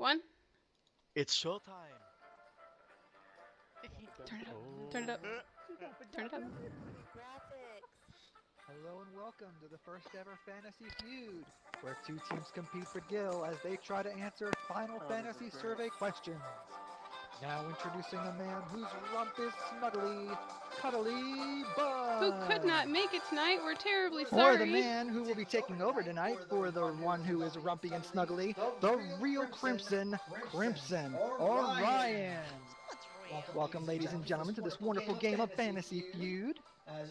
One. It's showtime. Turn it up. Turn it up. Turn it up. Hello and welcome to the first ever Fantasy Feud, where two teams compete for Gil as they try to answer Final Fantasy survey questions. Now introducing a man whose rump is snuggly, cuddly bug. Who could not make it tonight, we're terribly sorry. Or the man who will be taking over tonight for the one who is rumpy and snuggly, the real Crimson, Orianje. Welcome, ladies and gentlemen, to this wonderful game of Fantasy Feud.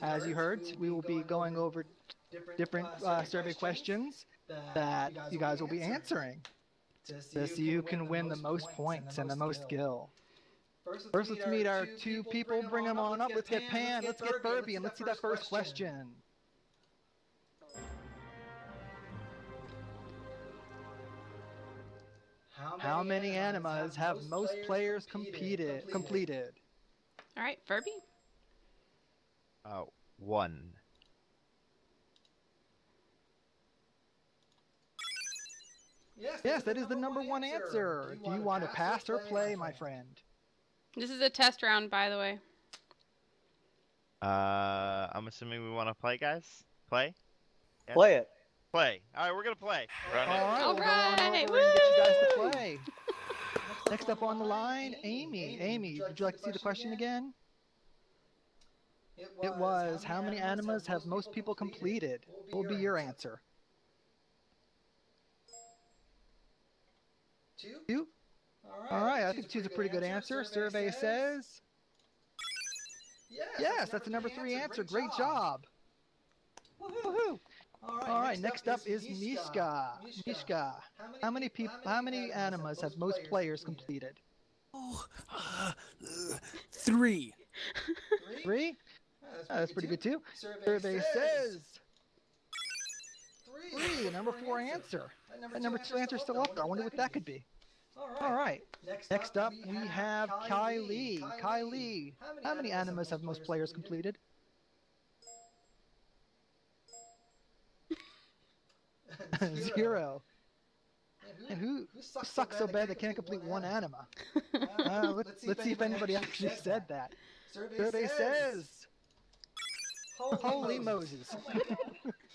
As you heard, we will be going over different survey questions that you guys will be answering to see who can win the most points and the most Gil. First, let's meet our two people. Bring them on up. Let's get Pan. Let's get Furby. And let's see that first question. How many animas have most players completed? All right, Furby. One. Yes, that is the number one answer. Do you want to pass or play, my friend? This is a test round, by the way. I'm assuming we want to play, guys? Play? Yes? Play it. Play. Alright, we're going to play. Alright, we'll get you guys to play. Next up on the line, Amy. Amy, would you like to see the question again? It was, how many animas have most people completed? What will be your answer? Two? Alright, I think two's a pretty good answer. Survey says... Yes, that's the number three answer. Great job. Woohoo! Alright, next up is Nishka. Nishka, how many animas have most players completed? Oh, three. Three? That's pretty good too. Survey says... Three, the number four answer. That number two answer is still up there. I wonder what that could be. Alright, next up we have Kylie. Kylie, how many animas have most players completed? Zero. And who sucks so bad they can't complete one anima? Let's see if anybody actually said that. Survey says... Holy Moses.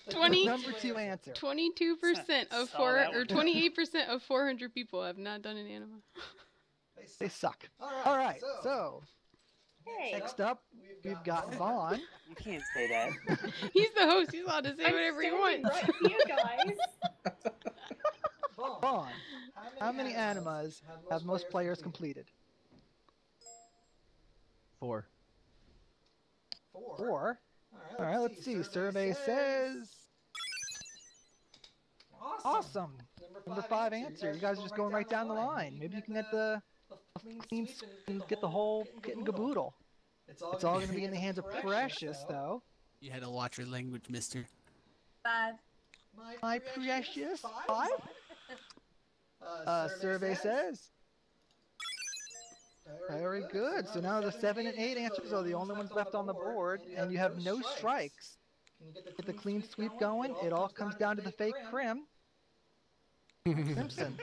20, number two answer. 22% of 28% of 400 people have not done an anima. They suck. All right, so hey. Next up we've got Vaughn. You can't say that. He's the host. He's allowed to say whatever he wants. Right, you guys. Vaughn, how many animas have most players completed? Four. All right, let's see. Survey says... Awesome. Number five answer. You guys are just going right down the line. Maybe you can get the whole kit and caboodle. It's all going to be in the hands of Precious, though. You had to watch your language, mister. Five. My Precious. Five? Survey says... Very good. So now the 7 and 8 answers are the only ones left on the board, and you have no strikes. Get the clean sweep going. It all comes down to the fake Crim. Crimson.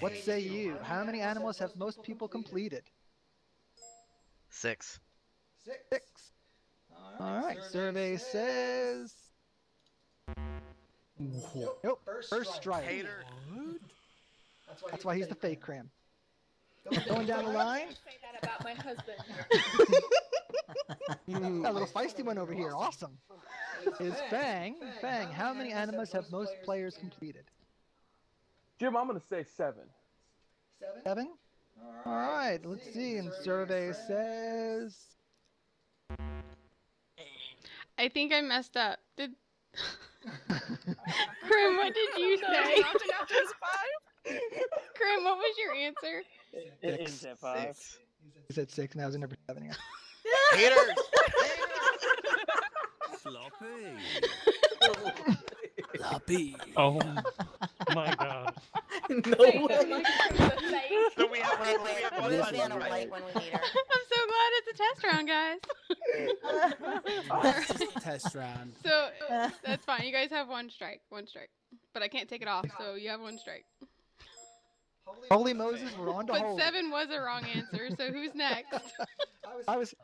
What say you? How many animals have most people completed? 6. Alright, survey says... Nope, first strike. Hater. That's why he's the fake Crim. Going down the line. Say that about my husband. A little feisty one over here. Awesome. Is Fang. Fang, how many animas have most players completed? Jim, I'm going to say 7. 7? All right. Let's see. And survey says... I think I messed up. Did... Grim, what did you say? Grim, what was your answer? It is at 5. He said 6, now he's at number 7 again. Haters! Sloppy. Sloppy. Oh my god. No way. So we have Luciana White when we need her. I'm so glad it's a test round, guys. That's just a test round. So that's fine. You guys have one strike. But I can't take it off, so you have one strike. Holy Moses, we're on to But hold. 7 was a wrong answer, so who's next? I was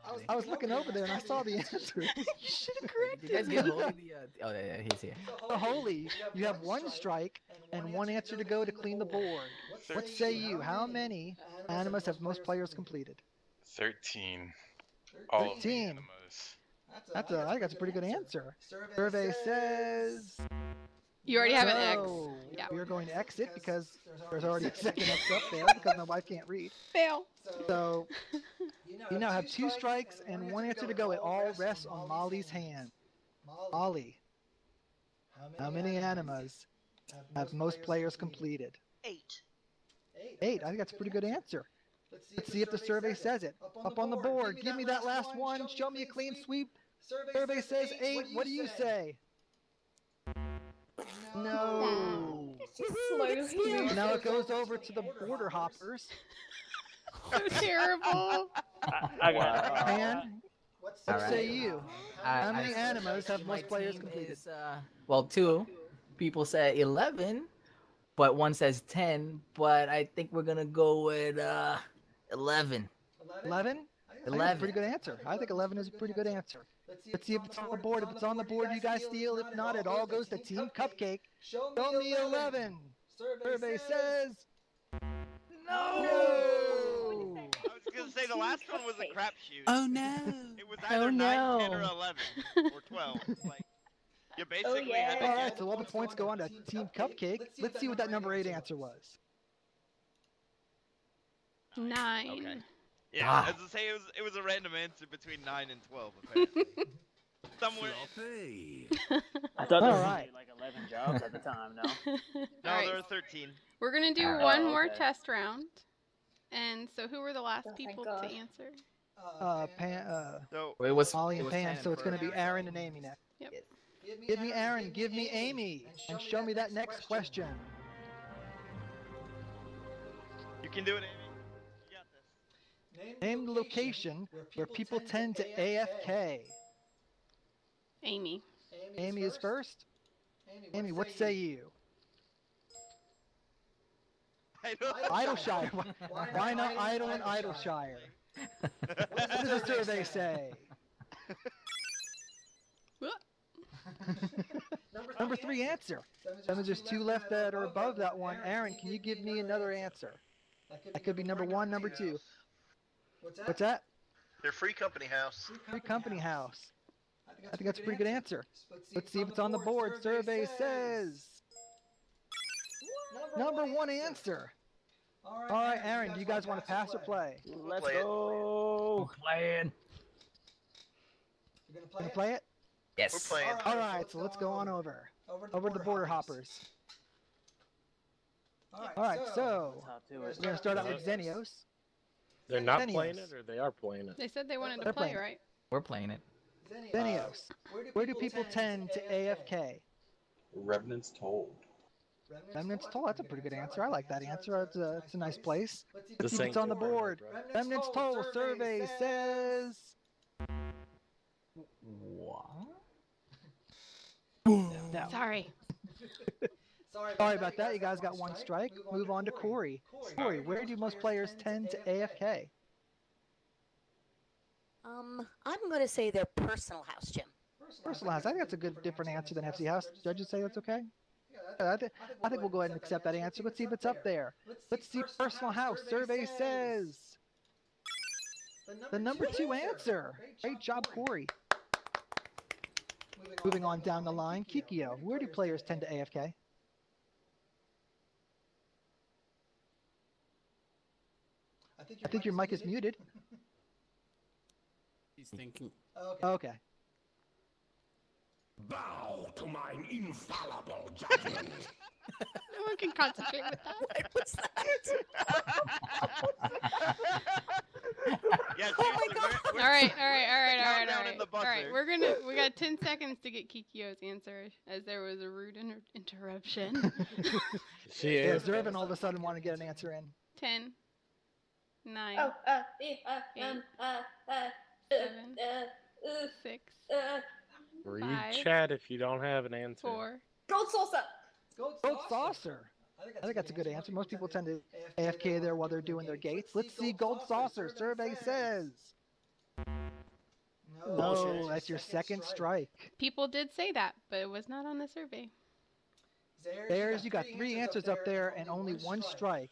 looking over there and I saw the answer. You should correct it. Oh, yeah, he's here. So holy, you have one strike and one answer to go to clean the board. What say you? How many animus have most players completed? 13. 13. I think that's a pretty good answer. Survey says. You already have an X. Yeah. We're going to exit because there's already a second X up there because my wife can't read. Fail. So you now have 2 strikes and one answer to go. It all rests on Molly's hand. Molly, how many animas have most players completed? 8. 8. I think that's a pretty good answer. Let's see if the survey says it. Up on the board, give me that last one. Show me a clean sweep. Survey says 8. What do you say? No. Now it goes over to the border hoppers. So terrible. Man, what say you? How many animas have most players completed? Well, 2 people said 11, but one says 10. But I think we're gonna go with 11. 11? 11. Pretty good answer. I think 11 is a pretty good answer. Let's see if it's on the board. If it's on the board, you guys steal. If not, it all goes to Team Cupcake. Show me 11. Survey says... No! I was going to say the last one was a crapshoot. Oh, no. It was either 9, 10, or 11, or 12. Like, you basically had to get... All right, so all the points go on to Team Cupcake. Let's see what that number 8 answer was. 9. Okay. Yeah, as I say, it was a random answer between 9 and 12, apparently. Somewhere. I thought there were like 11 jobs at the time. No. No, there were 13. We're gonna do one more test round, and so who were the last people to answer? It was Molly and Pam, so it's gonna be Aaron and Amy next. Yep. Give me Aaron, give me Amy, and show me that next question. You can do it, Amy. Name the location where people tend to AFK. Amy. Amy is first. Amy, what say you? Idyllshire. Why not Idle and Idyllshire? What does the survey say? Number 3 answer. There's 2 left that are above that one. Aaron, can you give me another answer? That could be number 1, number 2. What's that? They're Free Company House. Free Company House. I think that's a pretty good answer. Let's see if it's on the board. Survey says... Number one answer. All right, Aaron, do you guys want to pass or play? Let's go. Playing. You're going to play it? Yes. We're playing. All right, so let's go on over. Over to the border hoppers. All right, so we're going to start out with Xenios. They're not playing it, or they are playing it? They said they wanted to play, right? We're playing it. Xenios, where do people tend to AFK? Revenant's Toll. Revenant's Toll, that's a pretty good answer. I like that answer. It's a nice place. It's on the board. Revenant's Toll survey says... What? No. Sorry. Sorry about that. You guys got one strike. Move on to Corey. Corey, where do most players tend to AFK? I'm going to say their personal house, Jim. Personal house. I think that's a good different answer than FC house. Judges say that's okay? Yeah, I think we'll go ahead and accept that answer. Let's see if it's up there. Let's see personal house. Survey says... The number 2 answer. Great job, Corey. Moving on down the line, Kikyo, where do players tend to AFK? I think your mic is muted. He's thinking. Okay. Bow to mine infallible judgment. No one can concentrate with that. What's that? Yes, oh my God. All right. We got 10 seconds to get Kikyo's answer, as there was a rude interruption. She is. Does Revan all of a sudden want to get an answer in? 10. 9. 7. 6. Read chat if you don't have an answer. 4. Gold Saucer. Gold Saucer. I think that's a good answer. Most people tend to AFK there while they're doing their gates. Let's see Gold Saucer. Survey says... No, that's your second strike. People did say that, but it was not on the survey. There's, you got three answers up there and only one strike.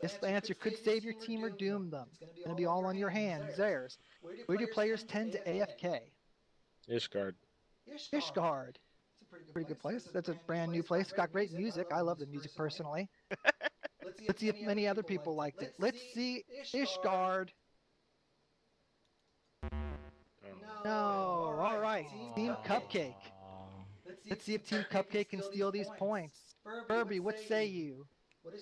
This answer could save your team or doom them. It's going to be all on your hands. There's. Where do players tend to AFK? Ishgard. Ishgard. It's a pretty good place. That's a brand new place. It's got great music. I love the music personally. Let's see if many other people liked it. Let's see Ishgard. No. All right. Team Cupcake. Let's see if Team Cupcake can steal these points. Furby, what say you?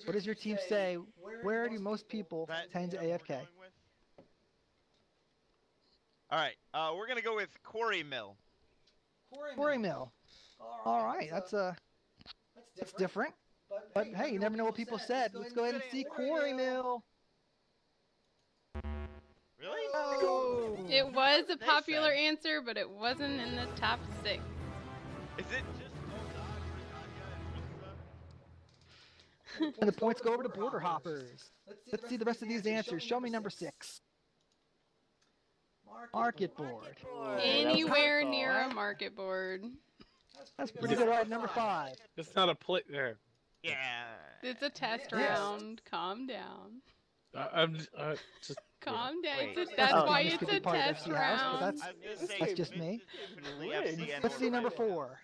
What does your team say? Where do most people tend to AFK? All right. We're going to go with Quarry Mill. Quarry Mill. All right. That's different. But hey, you never know what people said. Let's go ahead and see Quarry Mill. Really? Oh. It was a popular answer, but it wasn't in the top 6. Is it just Gold Dog? And the points go over to Border Hoppers. Let's see the rest of these answers. Show me number 6. Market board. Anywhere near a market board. That's pretty good. Right, number 5. It's not a play there. Yeah. It's a test round. Calm down. I'm just. Calm down. Wait, that's why it's a test round. That's just me. Let's see number 4.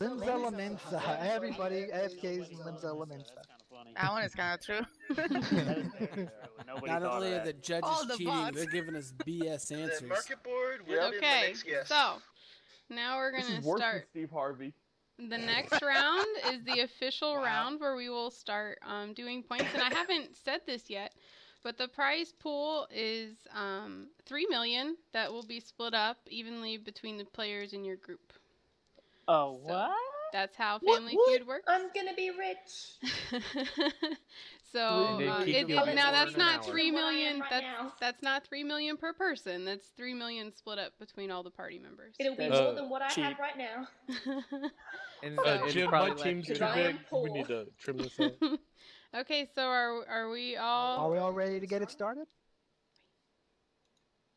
Limsa Lominsa. Everybody AFKs Limsa Lominsa. That one is kind of true. Not only are the judges cheating, they're giving us BS answers. Market board. Okay, so now we're gonna start. Steve Harvey. The next round is the official round where we will start doing points. And I haven't said this yet, but the prize pool is 3 million that will be split up evenly between the players in your group. Oh, so what? That's how Family Feud works. I'm going to be rich. So now that's not 3 million. That's not 3 million per person. That's 3 million split up between all the party members. It'll be more than what I have right now. And Jim, my team's too big. We need to trim this up. Okay, so are we all ready to get it started?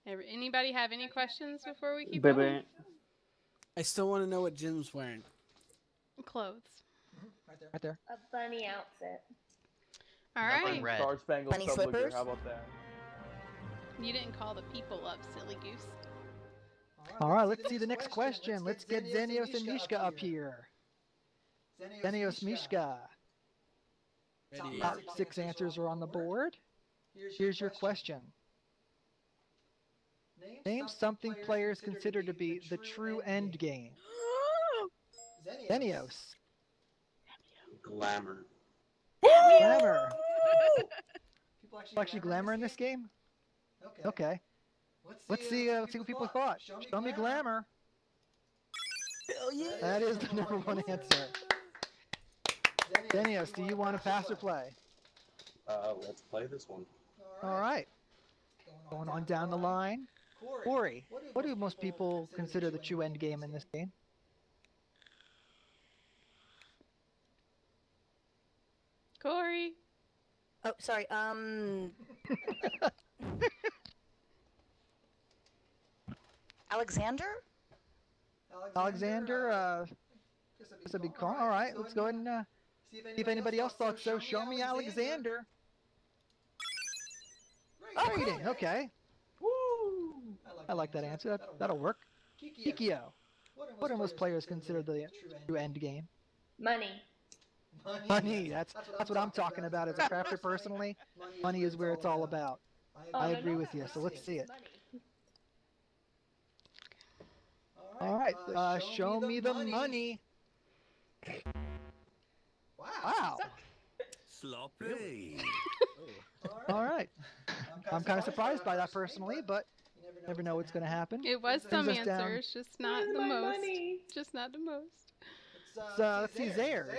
Anybody have any questions before we keep going? I still want to know what Jim's wearing. Clothes. Right there. A bunny outfit. All right. Star Spangled bunny slippers. How about that? You didn't call the people up, silly goose. All right, let's see the next question. Let's get Xenios and Mishka up here. Xenios, Mishka. Top 6 answers are on the board. Here's your question. Name something players consider to be the true end game. Xenios. Glamour. Glamour. People actually glamour in this game? Okay. Let's see what people thought. Show me glamour. Yeah. That is the number 1 answer. Xenios, do you want to pass or play? Let's play this one. All right. Going on down the line. Corey, what do most people consider the true end game in this game? Corey. Oh, sorry. Alexander. That's a big call. All right, let's go ahead and see if anybody else thought so. Show me Alexander. Rating. Okay. Woo! I like that answer. That'll work. Kikyo. What do most players consider the true end game? Money. That's what I'm talking about as a crafter personally. Money is where it's all about. I agree with you. So let's see it. All right. Show me the money. Wow. Sloppy. All right. I'm kind of surprised by that personally, but you never know what's going to happen. It was some answers, just not the most. So let's see, Zares.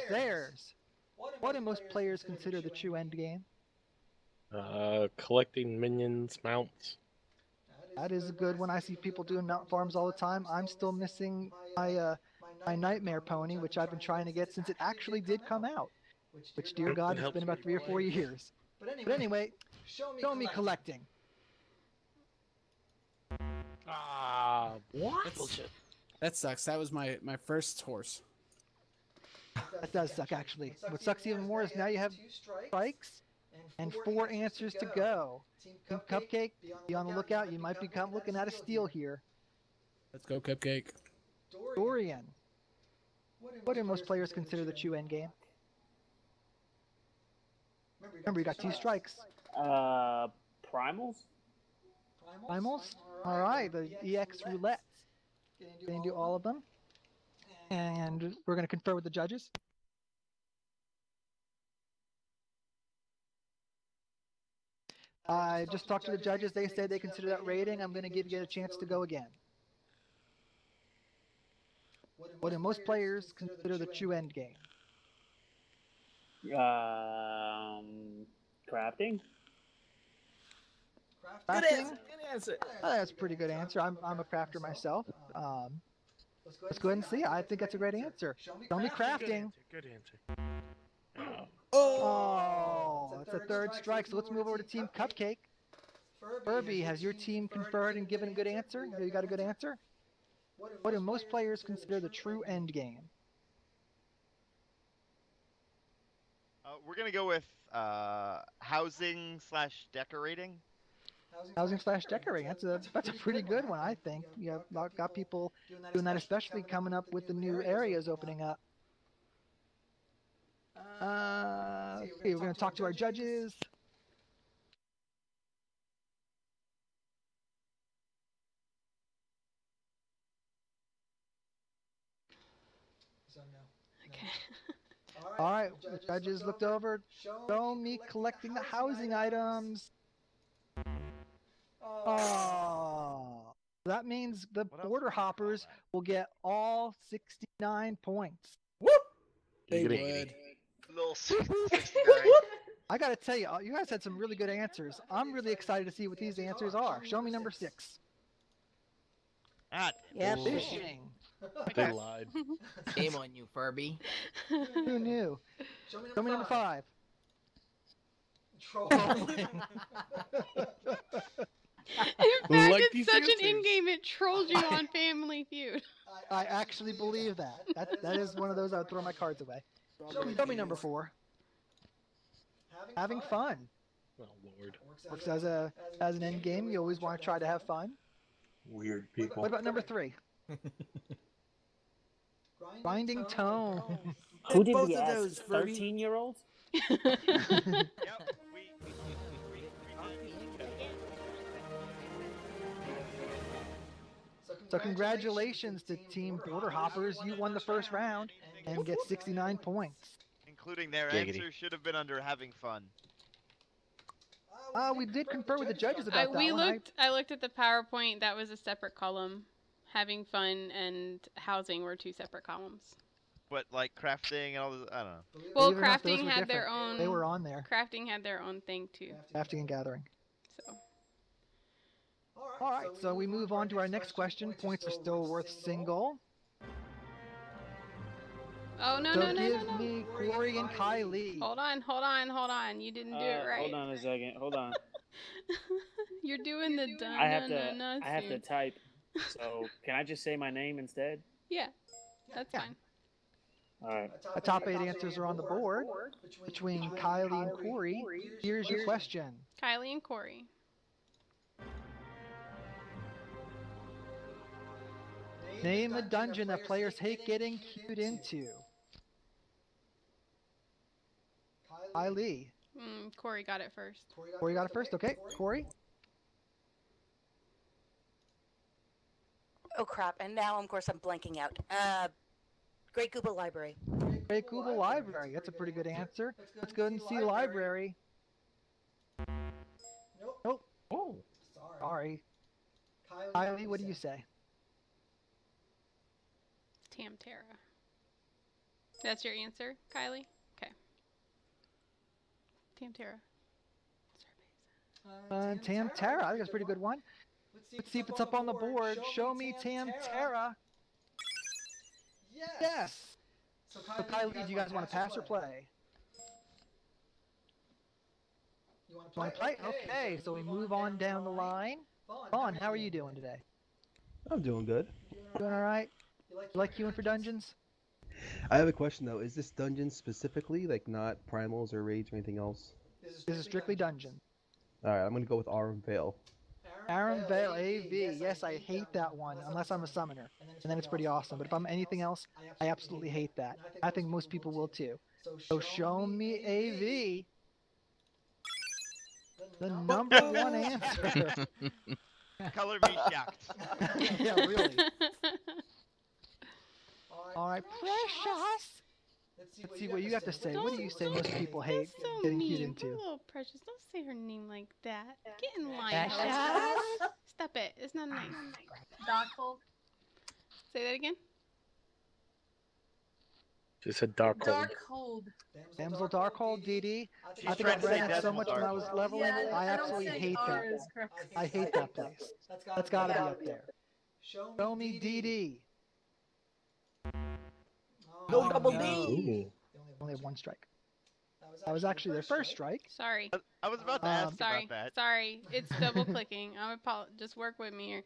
What do most players consider the true end game? Collecting minions, mounts. That is a good one. I see people doing mount farms all the time. I'm still missing my my Nightmare Pony, which I've been trying to get since it actually did come out. Which, dear God, has been about 3 or 4 years. But anyway, show me collecting. Ah, what? That's bullshit. That sucks. That was my first horse. That does suck, actually. What sucks even more is now you have 2 strikes and 4 answers to go. Team Cupcake, be on the lookout. You might be looking at a steal here. Let's go, Cupcake. Dorian. What do most players consider the true endgame? Remember, you got 2 strikes. Primals? Primals? Alright, the EX roulette. Gonna do all of them. And we're gonna confer with the judges. I just talked to the judges. They said they consider that rating. I'm gonna give you a chance to go again. What do most players consider the true end game? Crafting? Good answer. Oh, that's a pretty good answer. I'm a crafter myself. Let's go ahead and see. I think that's a great answer. Show me crafting. Good answer. Oh, it's a third strike. So let's move over to Team Cupcake. Furby, has your team conferred and given a good answer? You got a good answer? What do most players consider the true end game? We're going to go with housing/decorating. Housing/decorating. That's a pretty good one, I think. You have got people doing that, especially coming up with the new areas opening up. We're going to talk to our judges. Okay. All right, the judges looked over. Show me collecting the housing items. Oh, that means the border hoppers will get all 69 points. Whoop! They would. Little 69. I gotta tell you, you guys had some really good answers. I'm really excited to see what these answers are. Show me number 6. Yeah, fishing. They lied. Shame on you, Furby. Who knew? Show me number 5. Trolling. In fact, like it's such answers. An in-game, it trolls you on Family Feud. I actually believe that. That is one of those I would throw my cards away. Show me number 4. Having fun. Well, Lord. Works as an end game. You always want to try to have fun. Weird people. What about number 3? Grinding tone. Who did we ask? 13-year-olds? Yep. So congratulations to Team Border Hoppers. You won the first round and get 69 points. Including their answer should have been under having fun. We did confer with the judges about that. I looked at the PowerPoint. That was a separate column. Having fun and housing were 2 separate columns. But like crafting and all this, I don't know. Well, crafting had their own. They were on there. Crafting had their own thing too. Crafting and gathering. So. All right, so we move on to our next question. Points are still worth single. Oh, no. Give me Glory and Kylie. Hold on. You didn't do it right. Hold on a second. You're doing the done. I have to type. So can I just say my name instead? Yeah, that's fine. All right. The top 8 answers are on the board between Kylie and Corey. Here's your question. Kylie and Corey. Name a dungeon that players hate getting queued into. Kylie. Corey got it first. Okay. Corey? Oh, crap. And now, of course, I'm blanking out. Great Google Library. That's a pretty good answer. Let's go ahead and see library. Nope. Oh. Sorry. Kylie, what do you say? Tam-Tara. That's your answer, Kylie? Okay. Tam-Tara. Tam-Tara. I think that's a pretty good one. Let's see if it's up on the board. Show me Tam-Tara. Yes! So Kylie, do you guys want to pass or play? You want to play? Okay, so we move on down the line. Vaughn, how are you doing today? I'm doing good. Doing alright? You like queuing for dungeons? I have a question though. Is this dungeon specifically, like not primals or raids or anything else? This is strictly dungeon. Alright, I'm going to go with Aurum Vale. Aurum Vale AV. Yes, I hate that one, unless I'm a summoner. And then it's pretty awesome. But if I'm anything else, I absolutely hate that. I think most people will too. So show me AV. The number one answer. Color me shocked. Yeah, really. Alright, Precious. Let's see what you have to say. What do you say most people hate so getting mean. Cute into? That's so little Precious. Don't say her name like that. Get in line. Stop it. It's not nice. Darkhold. Say that again. She said Darkhold. Darkhold. Damsel Darkhold, DD. I think I've read that so much when I was leveling. Yeah, I absolutely hate that. I hate that place. That's gotta be up there. Show me DD. No double D. They only have one strike. That was actually their first strike. Sorry. I was about to ask about that. Sorry, it's double clicking. Just work with me here.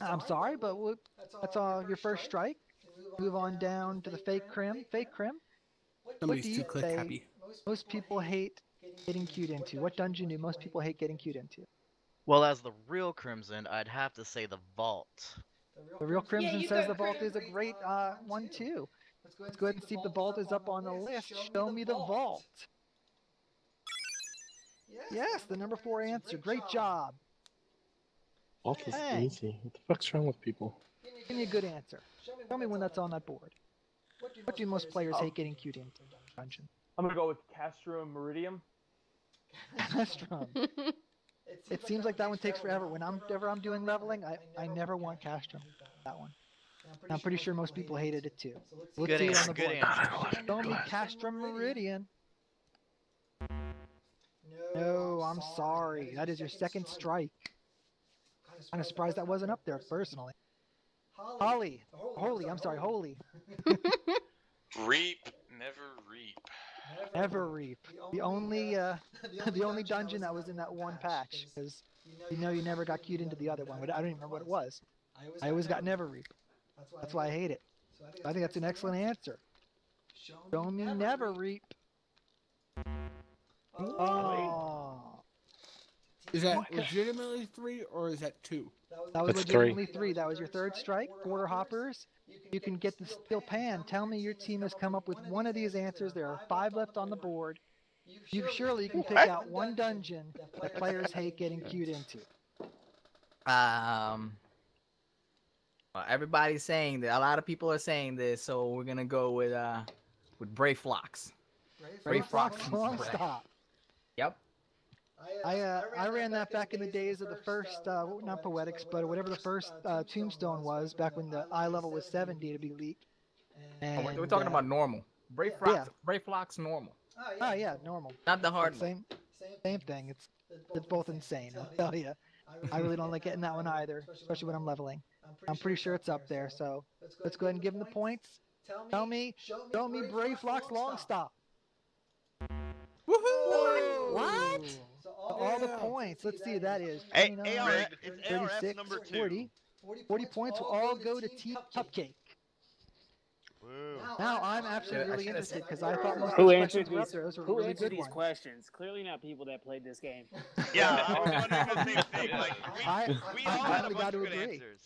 I'm sorry, but that's all your first strike. Move on down to the fake crim. Fake crim. What do you say most people hate getting queued into? What dungeon do most people hate getting queued into? Well, as the real Crimson, I'd have to say the Vault. The real Crimson says the Vault is a great one too. Let's go ahead and see if the Vault is up on the list. Show me the Vault. Yes, the number 4 answer. Great job. Vault is easy. What the fuck's wrong with people? Give me a good answer. Show me when that's on that board. What do most players hate getting queued into dungeon? I'm gonna go with Castrum Meridium. Castrum. It seems like that one takes forever. Whenever I'm doing leveling, I never want Castrum. That one. And I'm pretty sure most people hated it too. So let's see it on the board. Show me Castrum Meridian. No, I'm sorry. That is your second strike. I'm kind of surprised that wasn't up there personally. Holy, I'm sorry, Holy. Reap, Neverreap. Neverreap. The only dungeon that was in that one patch, because you never got queued into the other one. But I don't even remember what it was. I always got Neverreap. That's why I hate it. So I think that's an excellent answer. Show me Neverreap. Oh. Is that legitimately 3 or is that 2? That was legitimately 3. That was your third strike. Quarter hoppers. You can get the steel pan. Tell me your team has come up with one of these answers. There are 5 left on the board. You surely can pick out one dungeon that players hate getting queued into. Well, everybody's saying that. A lot of people are saying this, so we're gonna go with Brayflox. Brayflox Longstop. Yep. I ran that back in the days of the first, not Poetics, but whatever the first Tombstone was, back when the eye level was 70 to be leaked. And, we're talking about normal. Brayflox normal. Oh, yeah, normal. Not the hard one. Same thing. It's both insane, I'll tell you. I really don't like getting that one either, especially when I'm leveling. I'm pretty sure it's up there, so let's go ahead and give them the points. Show me Brayflox Longstop. Woohoo! What? All the points. Let's see. That is 36, 40. 40 points will all go to Team Cupcake. Now I'm actually really interested because I thought most of the questions were up there. Those were really good ones. Who answered these questions? Clearly not people that played this game. Yeah, I was wondering the same thing. Like, we all had a bunch of good answers.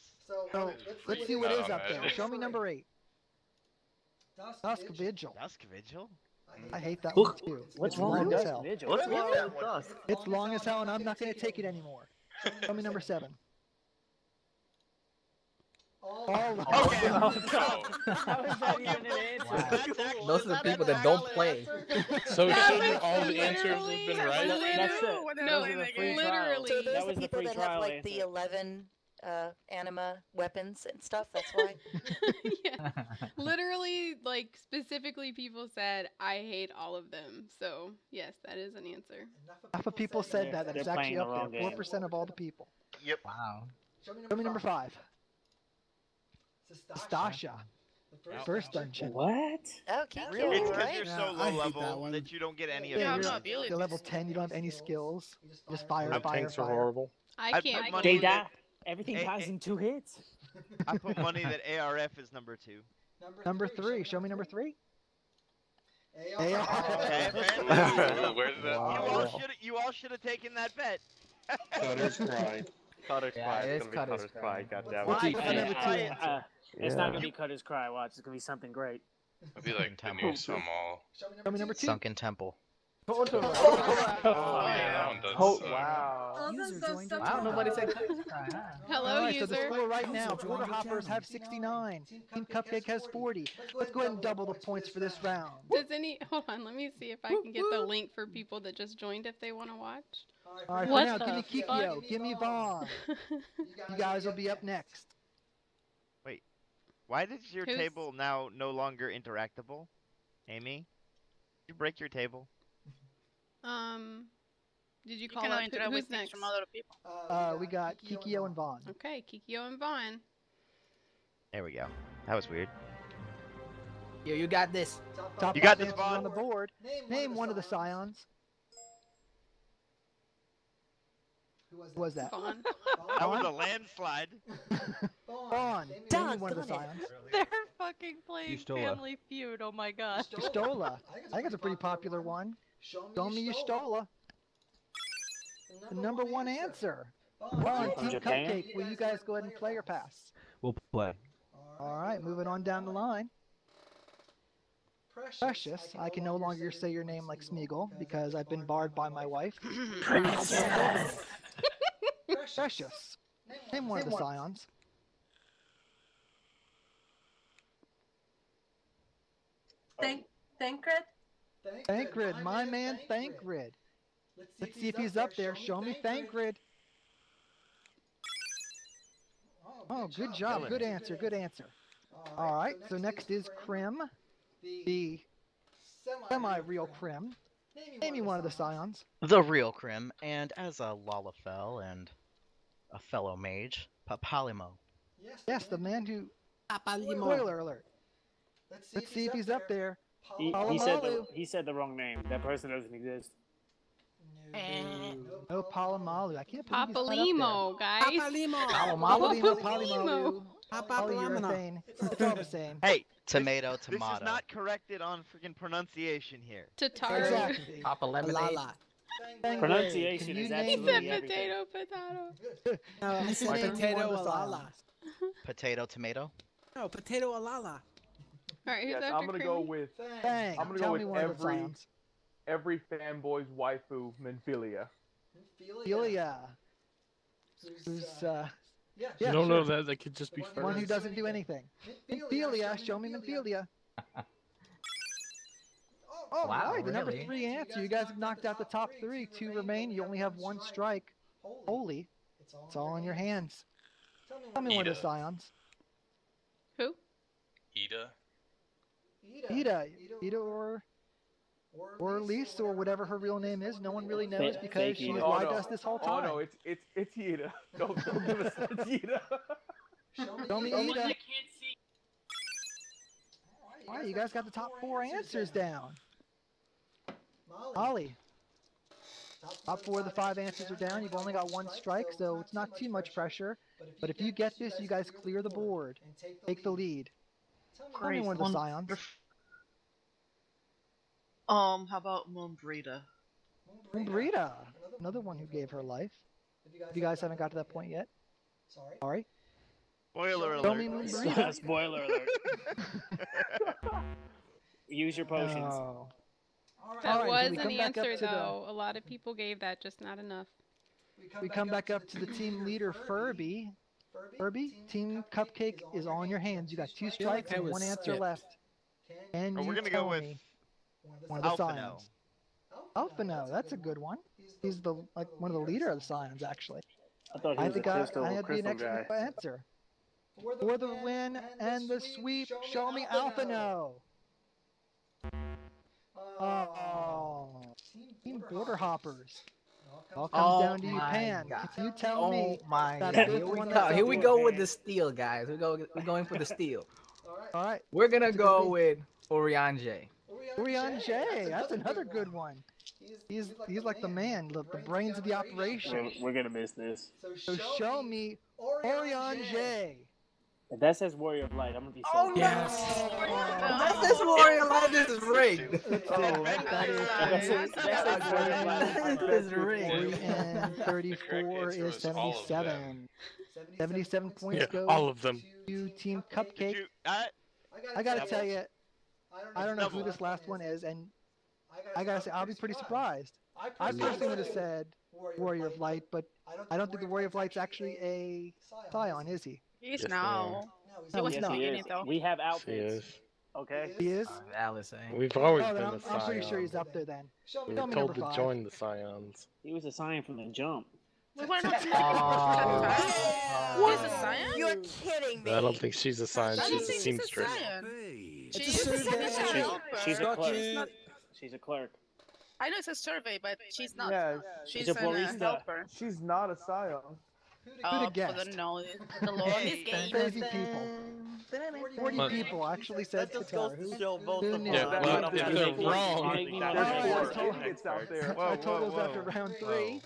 So let's see what is up there. Show me number 8. Dusk Vigil. Dusk Vigil? I hate that one too. What's wrong with Dusk Vigil? What's wrong with Dusk? It's long as hell and I'm not going to take it anymore. Show me number 7. Okay. Those are the people that don't play. So shouldn't all the answers have been right? That's it. No, literally. So those are the people that have like the 11 anima weapons and stuff. That's why. Yeah. Literally, like specifically, people said I hate all of them. So yes, that is an answer. Enough of people said that. That's actually up there. 4% of all the people. Yep. Wow. Show me number 5. Stasha. First dungeon. What? Okay. Really? It's because you're so low level that you don't get any of it. Yeah, you're level 10. You don't have any skills. Just fire, fire, fire. Tanks are horrible. I can't. Jada, everything dies in 2 hits. I put money that ARF is number 2. Number 3. Show me number 3. You all should have taken that bet. Cutter's Cry. Cutter's Cry. It's going to be Cutter's Cry. Goddamn. It's not going to be Cutter's Cry. Watch. It's going to be something great. It'll be like the new Samal. Show me number 2. Sunken Temple. Oh, yeah, that one does suck. Wow. Wow, nobody said Cutter's Cry. Hello, right, user. So the score right now, Border Hoppers have 69. Team Cupcake has 40. Let's go ahead and double the points for this round. Does any... Hold on, let me see if I can get the link for people that just joined if they want to watch. All right, for now, give me Kikyo. Give me Vaughn. You guys will be up next. Wait. Why is your table now no longer interactable? Amy? Did you break your table? Did you call out who's next? From other people? We got Kikyo and Vaughn. Okay, Kikyo and Vaughn. There we go. That was weird. Yo, you got this. You got this, Vaughn. On the board. Name one of the scions. Who was that? Vaughn. That was a landslide. Vaughn. Name one of the scions. They're fucking playing Family Feud. Oh my gosh. Ustola. I think it's a pretty popular one. Show me Ustola. The number 1 answer. Vaughn, Team Cupcake, will you guys go ahead and play or pass? We'll play. Alright, moving on down the line. Precious, I can no longer say your name like Smeagol because I've been barred by my wife. Precious! Precious. Name one of the scions. Thancred? Thancred, my man Thancred. Let's see if he's up there. Show me Thancred. Oh, good job. Good answer. Good answer. All right. So next is Krim, the semi-real Krim. Name me one of the scions. The real Krim, and as a Lalafell and a fellow mage, Papalymo. Yes, the man who. Papalymo. Spoiler alert. Let's see if he's up there. He said the wrong name. That person doesn't exist. No, Papalymo. I can't believe Papalymo, guys. Papalymo. Papalymo. Papalymo. It's all the same. Hey, tomato, tomato. This is not corrected on freaking pronunciation here. Tatar. Exactly. Papalymo. Pronunciation is absolutely everything. He said potato, potato. No, I said potato, alala. Potato, tomato? No, potato, alala. All right, yes, I'm gonna go with. Thanks. I'm gonna go with every fanboy's waifu, Minfilia. Minfilia. Who's yeah, don't know that could just be one who doesn't do anything. Minfilia, show me Minfilia. Oh wow, really? The number 3 answer. You guys have knocked out the top 3. 2 remain. You only have 1 strike. Holy, it's all in your hands. Tell me one of the scions. Who? Yda. Yda or Lise, or whatever her real name is. No one really knows because she's lied to us this whole time. Oh no, it's Yda. Don't give us Yda. Show me Yda. I can't see. Wow, you guys got the top 4 answers down. Molly. Top 4 of the 5 answers are down. You've only got 1 strike, so it's not too much pressure. But if you get this, you guys clear the board. Take the lead. Tell me one of the scions. How about Mombrita? Mombrita! Another one who gave her life. If you guys haven't got to that point yet. Sorry. Spoiler alert. Spoiler alert. Use your potions. No. That was an answer, though. A lot of people gave that, just not enough. We come back up to the team leader, Furby. Furby, Team Cupcake is all in your hands. You got 2 strikes and 1 answer left. And we're gonna go with one of the scions. Alphinaud, that's a good one. He's the one of the leader of the scions, actually. I had the next answer. For the win and the sweep, show me Alphinaud. Oh, Team Border Hoppers. All comes down to you, Pan. If you tell me. Here we go with the steal, guys. We're going for the steal. All right. We're gonna go with Orianje. Orianje, that's another good one. He's like the man, the brains of the operation. We're gonna miss this. So show me Orianje. If that says Warrior of Light, I'm gonna be so. Oh yes! That says Warrior of Light. This is rigged. Oh, that is rigged. And 34 is 77. 77 points goes. All of them. To Team Cupcake. I gotta tell you, I don't know who this last one is, and I gotta say, I'll be pretty surprised. I personally would have said Warrior of Light, but I don't think the Warrior of Light's actually a Scion, is he? He's no. No, he's not. We have outfits. Okay. He is? Alice, we've always been a Scion. I'm pretty sure he's up there then. We were told to join the Scions. He was a Scion from the jump. We were not. What is a Scion? You're kidding me. I don't think she's a Scion. She's a seamstress. She's a clerk. She's a clerk. I know it's a survey, but she's not. Yeah, she's a barista. She's not a Scion. Oh, the Lord is game. 30 people. 40 people actually said Katara. Well, if they're wrong, there's 4 targets out there. I told us after round 3.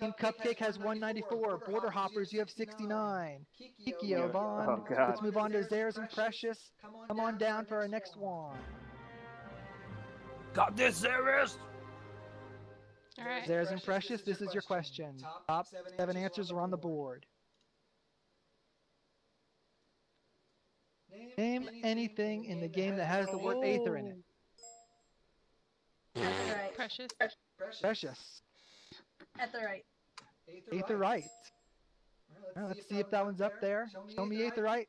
Team Cupcake has 194. Border Hoppers, you have 69. Kikyo, Vaughn. Let's move on to Zares and Precious. Come on down for our next one. Got this, Zares! Right. Zares and Precious, this is your question. Top 7 answers are on the board. Name anything in the game that has the word Aether in it. Aetherite. Precious. Aetherite. Aetherite. Well, let's see if that one's up there. Show me Aetherite.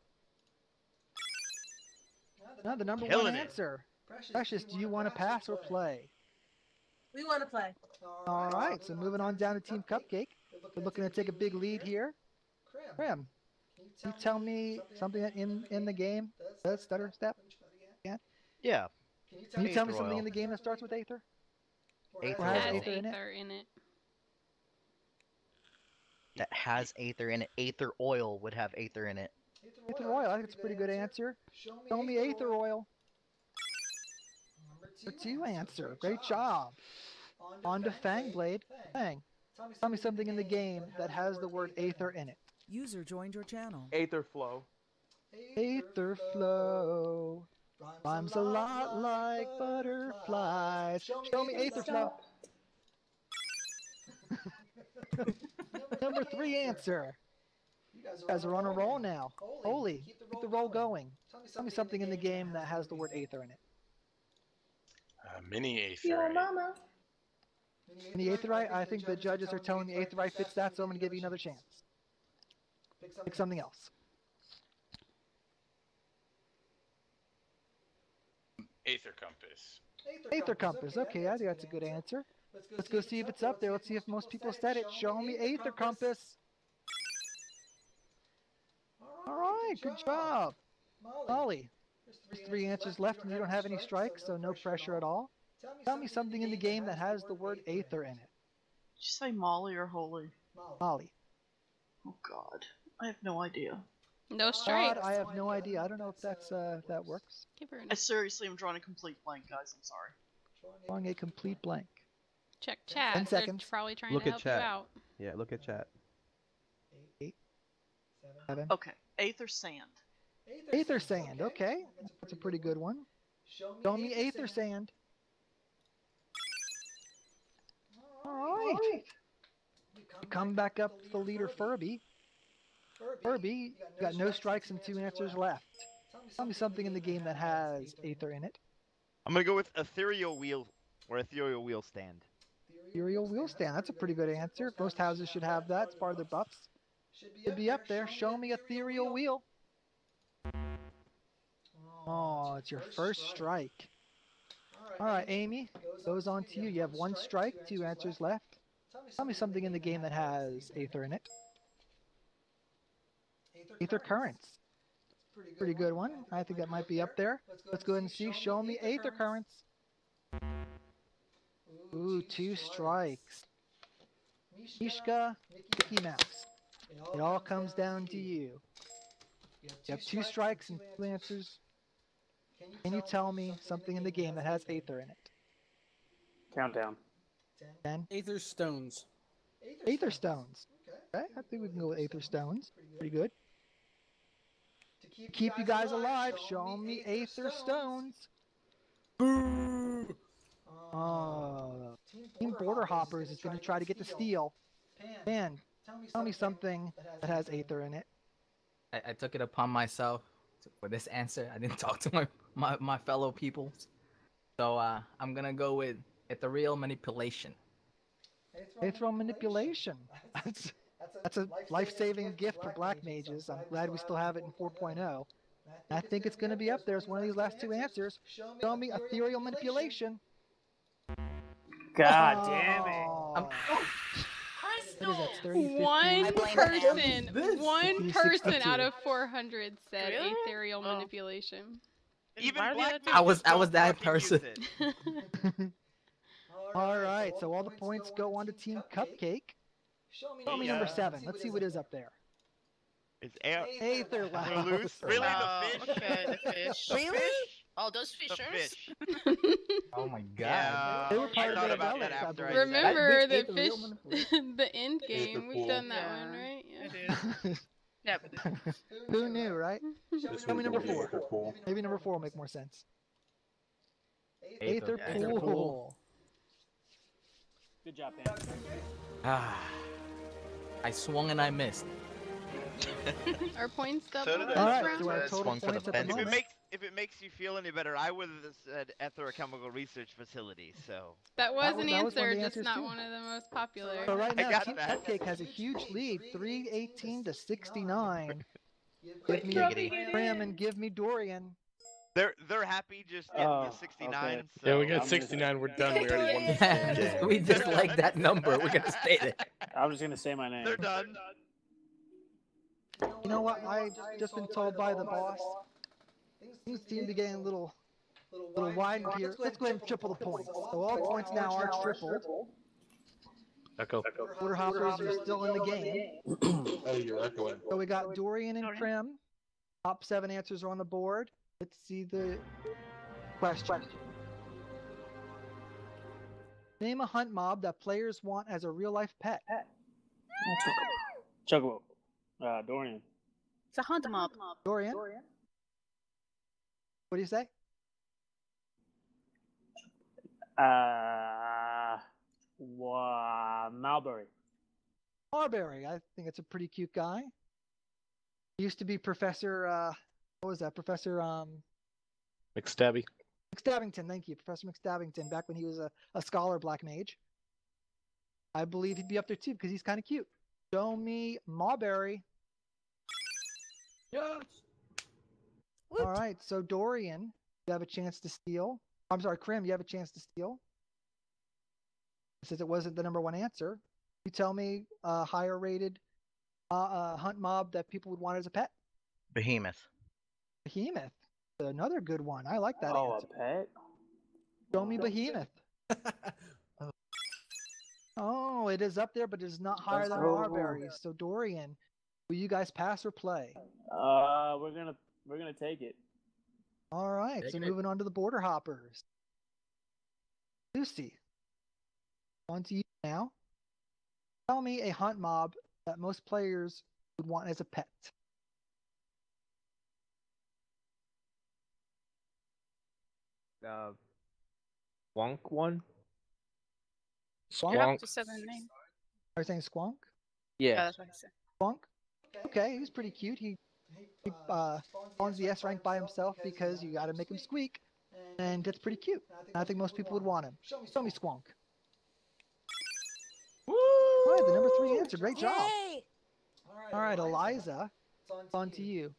No, the number one answer. Precious, do you want to pass or play? We want to play. All right, so moving on down to Team Cupcake. We're looking to take a big lead here. Krim, can you tell me something that in the game does stutter step? Yeah. Can you tell me something in the game that starts with Aether? Or has Aether in it? That has Aether in it. Aether oil would have Aether in it. Aether oil, I think it's a pretty good answer. Show me Aether oil. Two answer. Great job. On to Fangblade. Fang, tell me something in the game that has the word Aether in it. User joined your channel. Aether flow. Aether flow. Rhymes a lot like butterflies. Show me Aether flow. Number 3 answer. You guys are on a roll now. Holy, keep the roll going. Tell me something in the game that has the word Aether in it. Mini Aetherite. Mini Aetherite? I think the judges are telling the Aetherite fits that, so I'm going to give you another chance. Pick something else. Aether compass. Aether compass. Okay, I think that's a good answer. Let's go see if it's up there. Let's see if most people said it. Show me Aether compass. All right, good job. Molly. There's 3 answers left, and you don't have any strikes, so no pressure at all. Tell me something in the game that has the word Aether in it. Did you say Molly or Holy? Molly. Oh God, I have no idea. No strikes. God, I have no idea. I don't know if that's if that works. I seriously am drawing a complete blank, guys. I'm sorry. Drawing a complete blank. Check chat. 10 seconds. They're probably trying to help you out. Yeah, look at chat. 8, 7. Okay, Aether sand. Aether sand, okay. That's a pretty good one. Show me Aether sand. Alright. Come back up to the leader Furby. Furby, you got no strikes and 2 answers left. Tell me something in the game that has Aether in it. I'm going to go with Ethereal Wheel or Ethereal Wheel Stand. Ethereal Wheel Stand, that's a pretty good answer. Most houses should have that. It's part of their buffs. Should be up there. Show me Ethereal Wheel. Oh, it's your first strike. All right, Amy, goes on to you. You have 1 strike, 2 answers left. Tell me something in the game that has Aether in it. Aether Currents. Pretty good one. I think that might be up there. Let's go ahead and see. Show me Aether Currents. Ooh, 2 strikes. Mishka, Mickey Mouse. It all comes down to you. You have two strikes and two answers. Can you tell me something in the game that has Aether in it? Countdown. 10. Aether stones. Aether stones. Okay, I think we can go with Aether stones. Pretty good. To keep you guys alive, show me Aether stones. Boo! Oh. Team Border Hoppers is going to try to get the steal. Man, tell me something that has Aether in it. I took it upon myself for this answer. I didn't talk to my fellow people. So I'm going to go with Ethereal Manipulation. Aether Manipulation. That's a life-saving gift for Black Mages. I'm glad we still have it in 4.0. I think it's going to be up there as one of these last two answers. Show me Ethereal Manipulation. God damn it. Crystal! One person out of 400 said Ethereal Manipulation. Even I was that person. Alright, so all the points go on to Team Cupcake. Show me number 7. Let's see what is up there. It's Aether. Really? The fish? Really? Oh, those fishers? Fish. Oh my god. Yeah. They were part of that after. Remember the fish, the end game. We've done that one, right? Yeah. Yep. Who knew, right? Show me number 4. Maybe number 4 will make more sense. Aether pool. Good job, Dan. I swung and I missed. Our points up. If it makes you feel any better, I would have said Ether Chemical Research Facility. So that was an answer, just not one of the most popular. So right now, Team Cupcake has a huge lead, 318 to 69. Give me Graham and give me Dorian. They're happy just getting the 69. Okay. So yeah, we got 69. We're done. We already won this game. Yeah. We just like that number. We're gonna stay there. I'm just gonna say my name. They're done. You know what? I've just been told by the boss. Things seem to be getting a little widened here. Let's go ahead and triple the points. So all points now are tripled. Echo. Border Hoppers are still in the game. Oh, you're echoing. So we got Dorian and Krem. Top 7 answers are on the board. Let's see the question. Name a hunt mob that players want as a real-life pet. Chocobo. Dorian. It's a hunt mob. Dorian? What do you say? Marbury. Marbury. I think it's a pretty cute guy. He used to be Professor, what was that? Professor, McStabby. McStabbington, thank you. Professor McStabbington, back when he was a scholar Black Mage. I believe he'd be up there too, because he's kind of cute. Show me Marbury. Yes. All right, so Dorian, you have a chance to steal. I'm sorry, Krim, you have a chance to steal. Since it wasn't the number 1 answer, you tell me a higher rated hunt mob that people would want as a pet. Behemoth. Behemoth. Another good one. I like that answer. Oh, a pet? Show me Behemoth. Oh, it is up there, but it is not higher than Marbury. So Dorian, will you guys pass or play? We're gonna take it. All right. So moving on to the Border Hoppers. Lucy, on to you now. Tell me a hunt mob that most players would want as a pet. The Squonk one. Squonk. Up to 7 names. Are you saying Squonk? Yeah. That's what I said. Squonk. Okay, he's pretty cute. He spawns the S rank by himself because you got to make him squeak, and that's pretty cute. I think most people would want him. Show me Squonk. Woo! All right, the number 3 answer. Great job. Yay! All right, Eliza, it's on to you.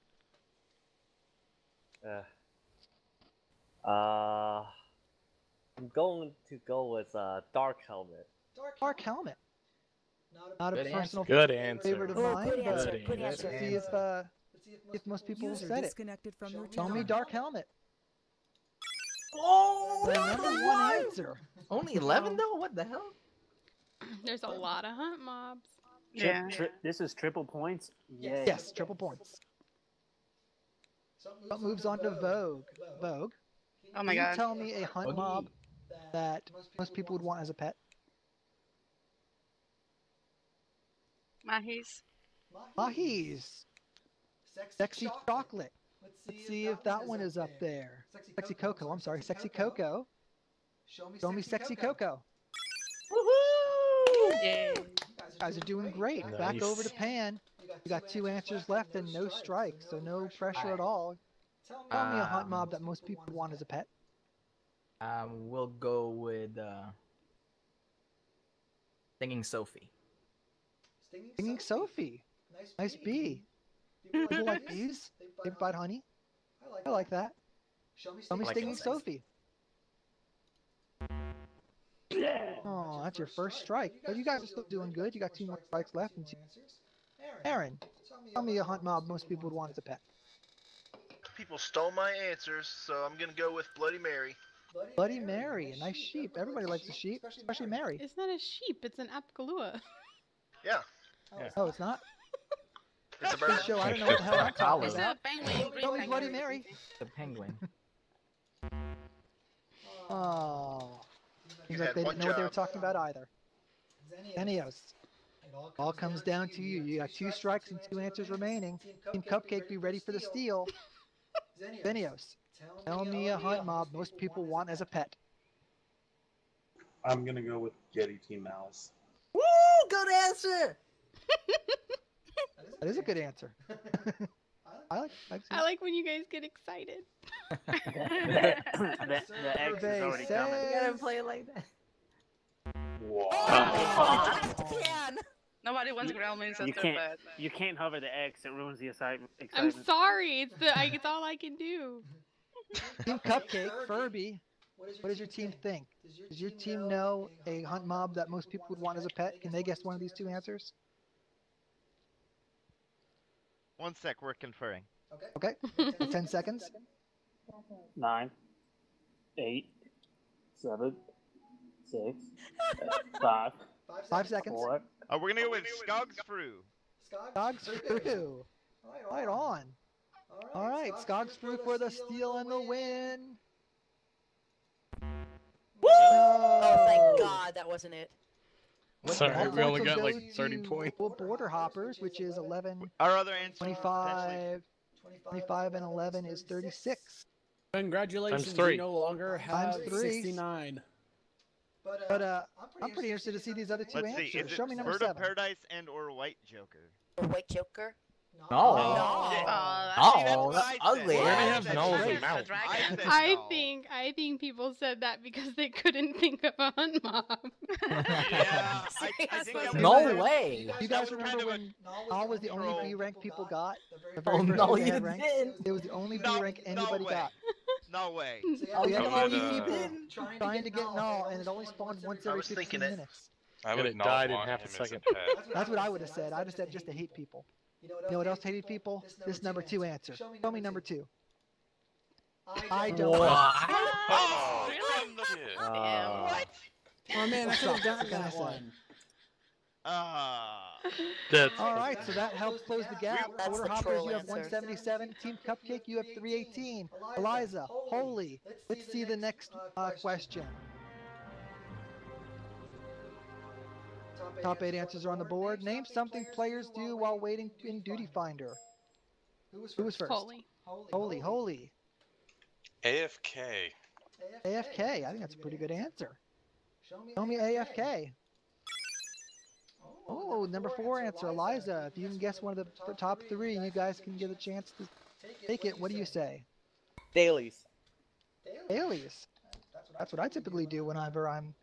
I'm going to go with Dark Helmet. Dark Helmet. Not a personal favorite of mine, but let's see if most people said it. Tell me Dark Helmet. Oh, the number 1 answer. Only 11 though? What the hell? There's a lot of hunt mobs. Yeah. This is triple points? Yes. Yes, triple points. What moves on to Vogue? Vogue. Oh my god. Can you tell me a hunt mob that most people would want as a pet? Mahis. Mahis. Sexy chocolate. Let's see if that one is up there. Sexy Cocoa. I'm sorry. Sexy Cocoa. Show me Sexy Cocoa. Woohoo! Yay! You guys are doing great. Nice. Back over to Pan. You got two answers left and no strikes, so no pressure at all. Tell me a hunt mob that most people want as a pet. We'll go with Singing Sophie. Singing Sophie. Nice bee. People like bees. They bite honey. I like that. Show me Stinging Sophie. Yeah. Oh, that's your first strike. But you guys are still doing good. You got two more strikes left and two answers. Aaron, tell me a hunt mob most people would want as a pet. People stole my answers, so I'm gonna go with Bloody Mary. Bloody Mary, a nice sheep. Everybody likes a sheep, especially Mary. It's not a sheep. It's an Apgalua. Yeah. Oh, it's not. It's a bird. Show. I don't know what the hell I'm talking about. Tell me Bloody Mary. The penguin. Oh. Seems like they didn't know what they were talking about either. Xenios. All comes down to you. You got two strikes and two answers remaining. Team Cupcake, be ready for the steal. Xenios, tell me a hunt mob most people want as a pet. I'm gonna go with Yeti Team Mouse. Woo! Good answer! That is a good answer. I like when you guys get excited. the X is already coming. You gotta play it like that. Wow. Oh, nobody wants ground moves at their butt. You can't hover the X, it ruins the excitement. I'm sorry, it's all I can do. Team Cupcake, Furby, what does your team think? Does your team know a hunt mob that most people would want as a pet? Can they guess one of these two answers? One sec, we're conferring. Okay. 10 seconds. 9, 8, 7, 6, 5. 5 seconds. 4. Oh, we're gonna go with Skog's Brew. Skog's Brew. Right on. All right, Skog's Brew for the steal and the win. Woo! Oh my god, that wasn't it. Sorry, we only got like 30 points. Border hoppers, which is 11. Our other answer 25. 25 and 11 is 36. Congratulations, you no longer have 69. But I'm pretty interested to see these other two answers. See, show me number 7. Bird of Paradise and or White Joker. Or White Joker? No. Oh, that's ugly. I think people said that because they couldn't think of a hunt mob. Yeah, no way. You guys remember when Null was the only B rank people got? Oh, no, you didn't. It was the only B rank anybody got. No way. We had all these people trying to get Null, and it only spawned once every 15 minutes. I would have died in half a second. That's what I would have said. I would have said just to hate people. You know what else hated people? This number 2 answer. Show me number 2. I don't know. Oh, really? What? Oh man, I should have done that one. Alright, so that helps close the gap. Border Hoppers, you have 177. Team Cupcake, you have 318. Eliza, Holy. Let's see the next question. Top 8 answers are on the board. Name something players do while waiting in Duty Finder. Who was first? Holy. AFK. AFK. I think that's a pretty good answer. Show me AFK. Oh, number 4 answer, Eliza. If you can guess one of the top 3, you guys can get a chance to take it. What do you say? Dailies. That's what I typically do whenever I'm...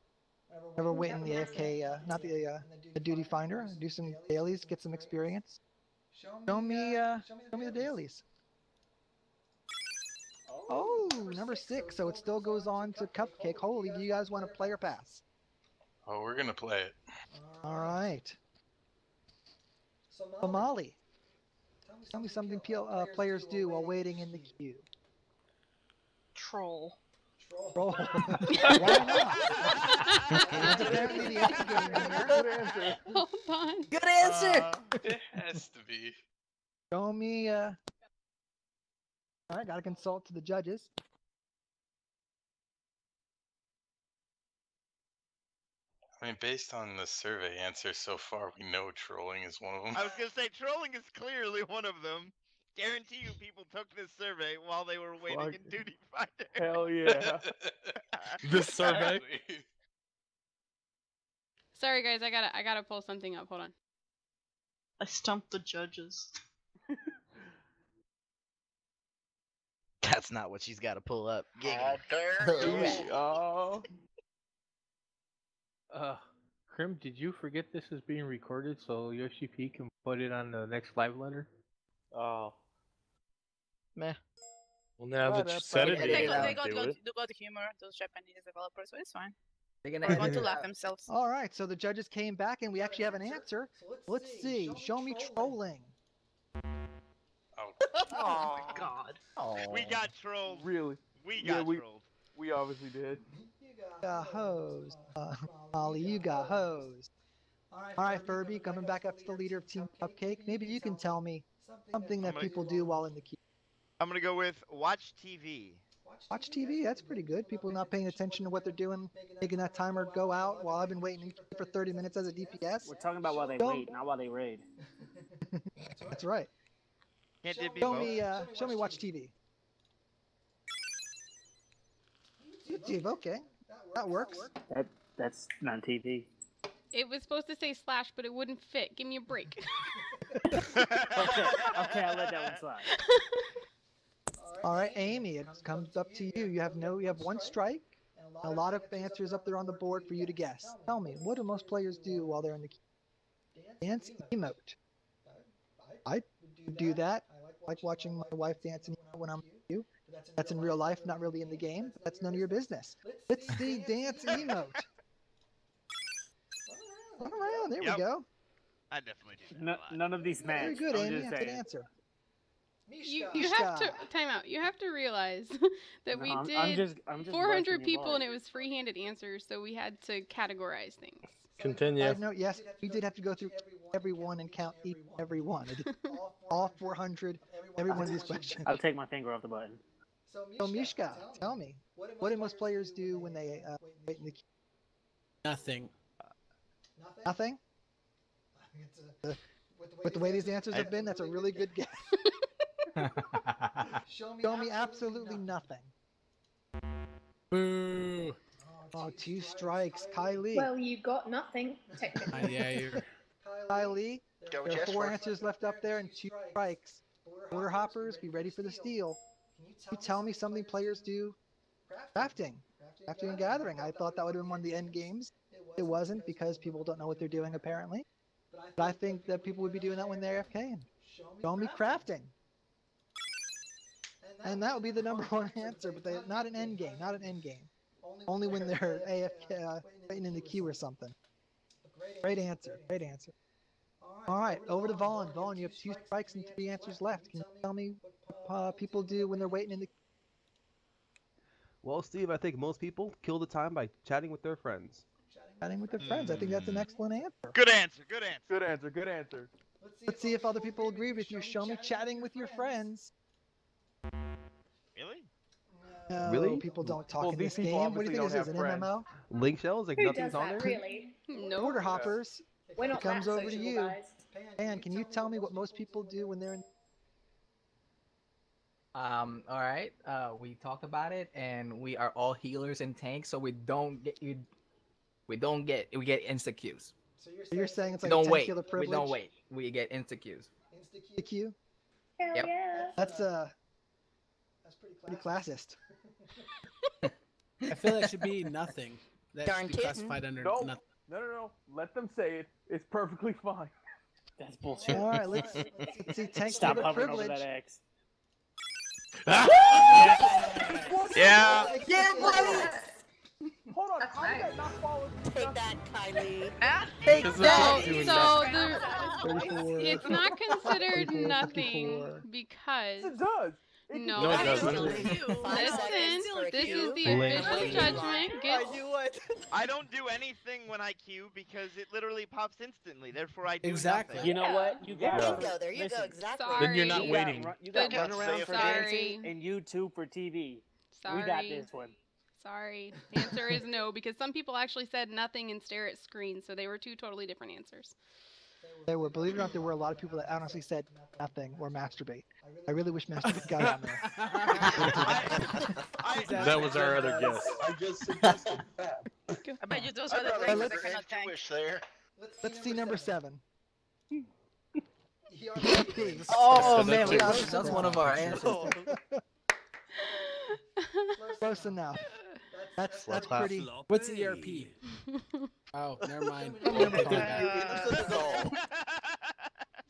Never wait in the AFK, not the Duty Finder. Do some dailies, get some experience. Show me the dailies. Oh, number 6. So it still goes on to Cupcake. Holy, do you guys want to play or pass? Oh, we're gonna play it. All right. Somali. Tell me something players do while waiting in the queue. Troll. Why not? That's apparently the end game here. Gotta consult to the judges. I mean, based on the survey answers so far, we know trolling is one of them. I was gonna say, trolling is clearly one of them. Guarantee you people took this survey while they were waiting in Duty Finder. Hell yeah. This survey. Sorry guys, I gotta pull something up. Hold on. I stumped the judges. That's not what she's gotta pull up. How dare you. Oh. Krim, did you forget this is being recorded so Yoshi P can put it on the next live letter? Oh. Meh. Well, now that you said it, they got good humor, those Japanese developers, so it's fine. They're going to laugh themselves. Alright, so the judges came back and we actually have an answer. Let's see. Show me trolling. Oh. Oh my god. Oh. We got trolled. Really? We got trolled. We obviously did. You got hosed. Ollie, you got hosed. Alright, Furby, coming back up to the leader of Team Cupcake. Maybe you can tell me something that people do while in the queue. I'm going to go with watch TV. Watch TV? That's pretty good. People not paying attention to what they're doing, making that timer go out while I've been waiting for 30 minutes as a DPS. We're talking about while they wait, not while they raid. That's right. Show me watch TV. YouTube, okay. That works. That's not TV. It was supposed to say slash, but it wouldn't fit. Give me a break. Okay, I'll let that one slide. All right, Amy, it comes up to you. You have one strike, and a lot of answers up there on the board for you to guess. Tell me, what do most players do while they're in the queue? Dance emote. I do that. I like watching my wife dance when I'm with you. That's in real life, not really in the game. But that's none of your business. Let's see dance emote. Run around. There we go. I definitely do that. None of these match. Very good, Amy. That's a good answer. You have to time out. You have to realize that we did 400 people and it was free-handed answers, so we had to categorize things. Continue. Yes, we did have to go through everyone and count everyone. All 400, every one of these questions. I'll take my finger off the button. So, Mishka, tell me, what do most players do when they wait in the queue? Nothing. Nothing? With the way these answers have been, that's a really good guess. Show me absolutely nothing. Boo! Oh, two strikes, Kylie. Well, you got nothing, technically. Kylie, there are four answers left up there and two strikes. Border hoppers, be ready for the steal. Can you tell me something players do? Crafting and gathering. I thought that would have been one of the end games. It wasn't because people don't know what they're doing, apparently. But I think that people would be doing that when they're AFKing. Show me crafting. And that would be the number one answer, but not an end game, not an end game. Only when they're AFK, waiting in the queue or something. Great answer. All right, over to Vaughn. Vaughn, you have two strikes and three answers left. Can you tell me what people do when they're waiting in the queue? Well, Steve, I think most people kill the time by chatting with their friends. I think that's an excellent answer. Good answer. Let's see if other people agree with you. Show me chatting with your friends. Really? No, really? People don't talk in this game. What do you think this is, an MMO? Link shells, like nothing's on there? Really? No. Border hoppers. When it comes over to you. Dan, can you tell me what most people do when they're in... Alright. We talked about it, and we are all healers and tanks, so we don't get... We get insta-queues. So you're saying it's like a tank healer privilege? We don't wait. We get insta-queues. Insta-queue? Hell yeah. That's pretty classist. I feel that should be nothing. That darn should be classified under nothing. No. Let them say it. It's perfectly fine. That's bullshit. All right, let's see. Tank stop hovering over that X. Yeah, buddy. Hold on. How did that not follow? Take that, Kylie. Take that. So it's not considered nothing because it does. No, it doesn't. Listen, this is the official judgment. I don't do anything when I queue because it literally pops instantly. Therefore, I do nothing. You know what? You got There you go. Exactly. Sorry. Then you're not waiting. You got run around for dancing and you two for TV. Sorry. We got this one. Sorry. Answer is no, because some people actually said nothing and stare at screens, so they were two totally different answers. There were, believe it or not, there were a lot of people that honestly said nothing or masturbate. I really wish masturbate got on there. That was our other guess. I just suggested that. I bet you those are the things that kind of tank. Let's see number seven. Oh, man, that's one of our answers. Close enough. That's pretty. What's the ERP? Oh, never mind. Do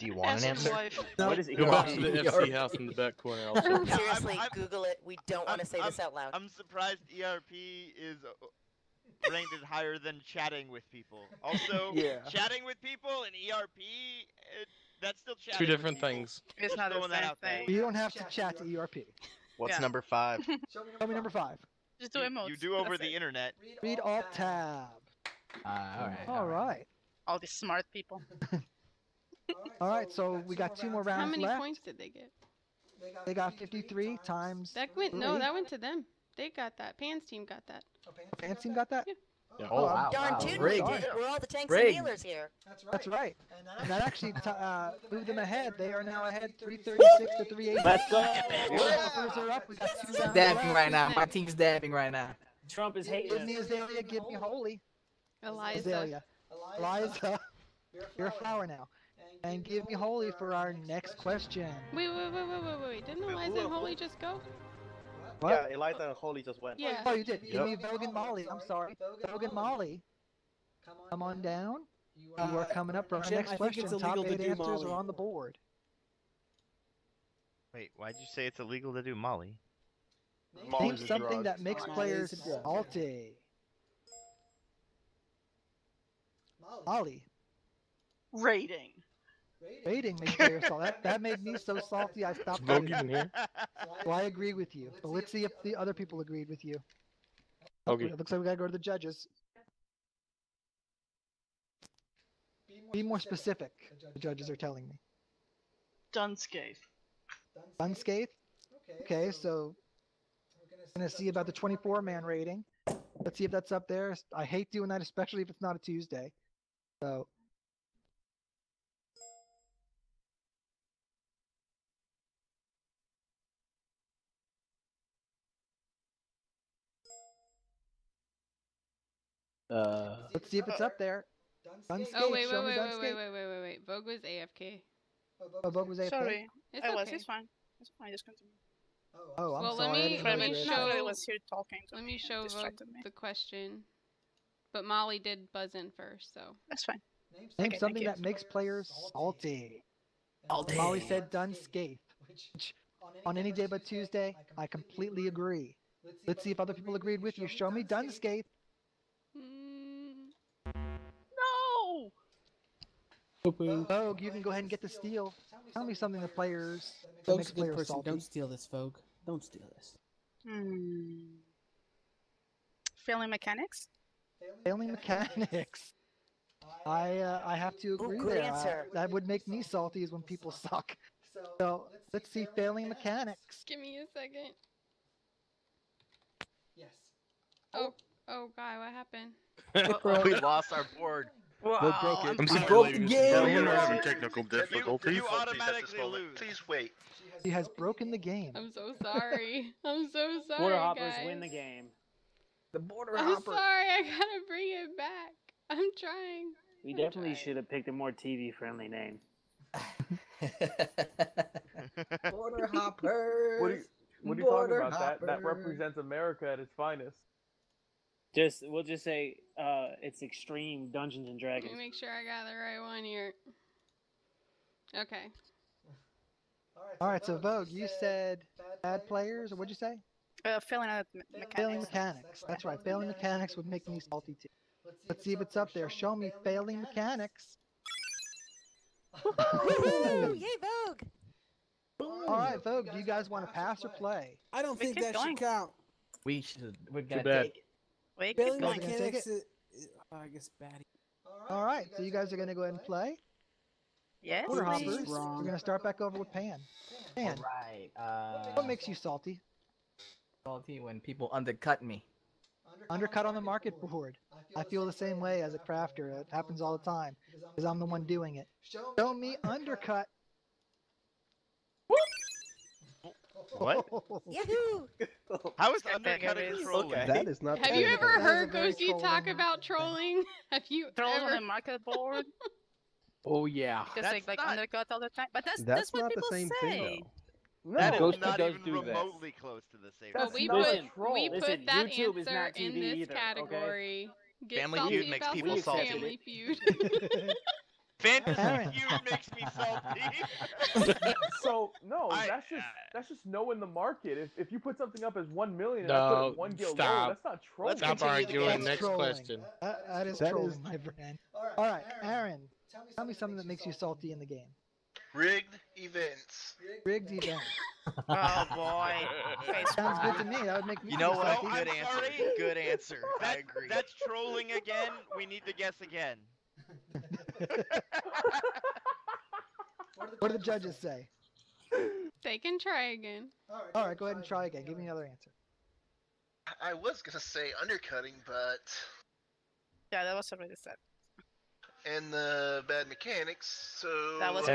you want an answer? No. What is it? Go back to the FC house in the back corner. Also. Seriously, Google it. We don't want to say this out loud. I'm surprised ERP is ranked higher than chatting with people. Also, chatting with people and ERP, that's still chatting. Two different things. It's not the same thing. You don't have to chat to ERP. What's number five? Show me number five. Just do emotes. You do over the internet. Read alt tab. All right. All these smart people. All right, so we got two more rounds left. How many points did they get? They got 53 times. That went to them. They got that. Pan's team got that. Oh, Pan's team got that? Yeah. Yeah. Oh, wow. Darn tootin', we're all the tanks and healers here. That's right. And that actually moved them ahead. They are now ahead 336 to 380. Let's go. Dabbing right now. My team's dabbing right now. Trump is hating. Give me Azalea, give me holy. Eliza, you're a flower now. And give me holy for our next question. Wait. Didn't Eliza and holy just go? What? Yeah, Eliza and holy just went. Yeah. Oh, you did. Give me Vogan Molly. I'm sorry. Vogan Molly. Come on down. You are coming up for our next question. Top 8 answers Molly. Are on the board. Wait, why'd you say it's illegal to do Molly? Think something that makes players salty. Molly. Rating makes players salty. That made me so salty I stopped voting here. So I agree with you. But let's see if the other people agreed with you. Okay. It looks like we gotta go to the judges. Be more specific, the judges are telling me. Dunscaith? Okay, so we're gonna see about the 24-man rating. Let's see if that's up there. I hate doing that, especially if it's not a Tuesday. So let's see if it's up there. Oh, wait. Vogue was AFK. Oh, Vogue was AFK. Sorry. It's okay. It's fine. It's fine. Just continue. Oh, I'm sorry. Let me show Vogue the question. But Molly did buzz in first, so. That's fine. Name something that makes players salty. Molly said Dunscaith, which on any day but Tuesday, I completely agree. Let's see if other people agreed with you. Show me Dunscaith. No! Vogue, you can go ahead and get the steal. Tell me something the players that makes players salty. Don't steal this, Vogue. Don't steal this. Failing mechanics? Failing mechanics. I have to agree there. That would make me salty is when people suck. So let's see failing mechanics. Give me a second. Yes. Oh God, what happened? We lost our board. Wow. We broke it. I'm sorry. We're having technical difficulties. You automatically lose. Please wait. She has broken the game. I'm so sorry. Border hoppers win the game. The border hopper. I'm sorry, I gotta bring it back. I'm trying. We definitely should have picked a more TV-friendly name. Border hoppers. What are you talking about? That represents America at its finest. We'll just say it's extreme Dungeons and Dragons. Let me make sure I got the right one here. Okay. All right. So Vogue, you said bad players, or what'd you say? Failing mechanics. Failing mechanics. That's right. Failing mechanics would make me salty too. Let's see if it's up there. Show me failing mechanics. Woohoo! Yay, Vogue! All right, Vogue, do you guys want to pass or play? I don't think that should count. We should. We're gonna take it. Wait, keep going. I guess Batty. All right, so you guys are gonna go ahead and play. Yes. We're gonna start back over with Pan. Pan. All right. What makes you salty? Salty when people undercut me. Undercut on the market board. I feel the same way as a crafter. It happens all the time because I'm the one doing it. Show me undercut. What? Yahoo! How is undercutting trolling? Okay. That is not. Have you ever heard Goji talk about trolling? Have you trolling on the market board? Oh yeah. Just like not... undercut all the time. But that's what people say. That's not the same thing, though. No, that is not even remotely close to the same. But we put that answer in this category. Family Feud makes people salty. Family Feud. Fantasy Feud makes me salty. So no, that's just knowing the market. If you put something up as 1 million, and I put it 1 guild lower, that's not trolling. Let's stop arguing. Next question. That is trolling, my friend. All right, Aaron, tell me something that makes you salty in the game. Rigged events. Rigged events. Oh boy. Sounds good to me. That would make me. You know what? Salty. Good answer. Good answer. I agree. That's trolling again. We need to guess again. What do the judges say? They can try again. All right, go ahead and try again. Give me another answer. I was gonna say undercutting, but yeah, that was somebody that said. And the bad mechanics. So that was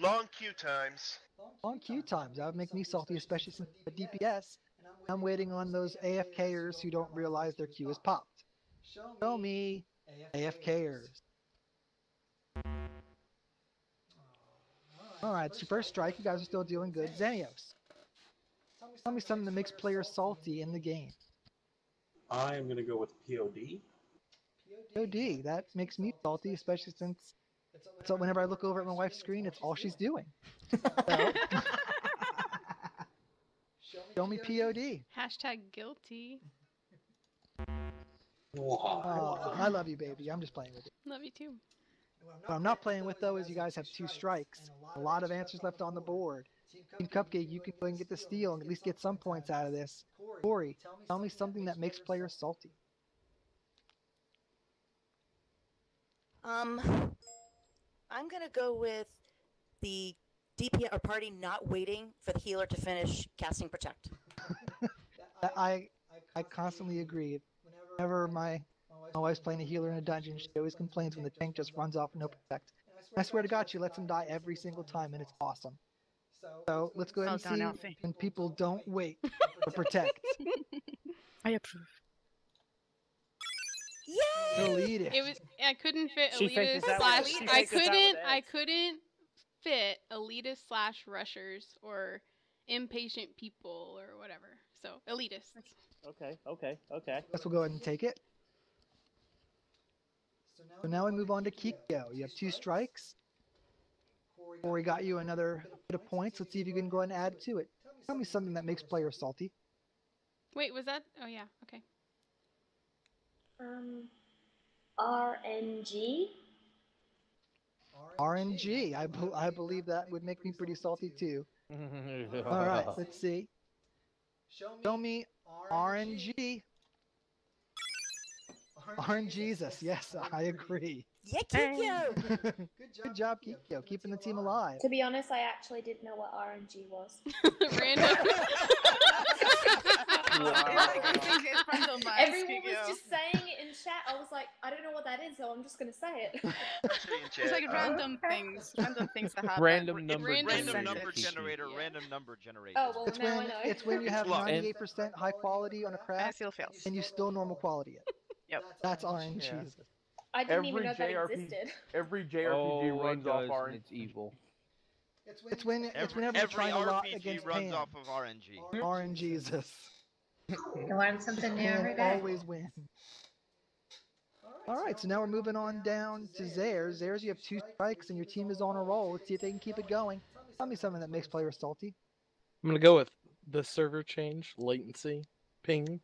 long queue times. Long queue times. That would make me salty, especially since the DPS. I'm waiting on those AFKers who don't realize their queue is popped. Show me AFKers. Alright, so first strike, you guys are still doing good. Xanios, tell me something that makes players salty in the game. I am going to go with POD. POD, that makes me salty, especially since whenever I look over at my wife's screen, it's all she's doing. So, show me POD. #guilty. Oh, I love you, baby. I'm just playing with you. Love you too. What I'm not playing with, though, is you guys have 2 strikes. A lot of answers left on the board. Team Cupcake, you can go and get the steal and at least get some points out of this. Corey, tell me something that makes players salty. I'm going to go with the DPS or party not waiting for the healer to finish casting Protect. I constantly agree. Whenever my wife's playing a healer in a dungeon, she always complains when the tank just runs off with no protect. I swear to God, she lets him die every single time, and it's awesome. So let's go ahead and see when people don't wait for protect. I approve. Yay! Elitist. It was. I couldn't fit elitist slash. I couldn't fit elitist / rushers or impatient people or whatever. So elitist. Okay. I guess we'll go ahead and take it. So now we move on to Kiko. You have 2 strikes. Corey got you another bit of points. Let's see if you can go ahead and add to it. Tell me something that makes players salty. Wait, was that? Oh, yeah. Okay. RNG? RNG. I believe that would make me pretty salty, too. All right, let's see. Show me RNG. RNGesus, yes, I agree. Yeah, Kikyo! Good job, Kikyo, keeping the team alive. To be honest, I actually didn't know what RNG was. Random. Everyone was just saying it in chat. I was like, I don't know what that is, so I'm just going to say it. It's like random things. Random things that happen. Random number generator. Oh, well, now I know. It's when you have 98% high quality on a craft, and you still normal quality it. Yep. That's RNG. Yeah. I didn't even know that existed. Every JRPG runs off RNG. It's evil. It's whenever trying a lot against runs off of RNG. RNGesus. You learn something new every day. Always win. All right, so now we're moving on down to Zares. Zares, you have 2 strikes and your team is on a roll. Let's see if they can keep it going. Tell me something that makes players salty. I'm gonna go with the server change, latency, ping.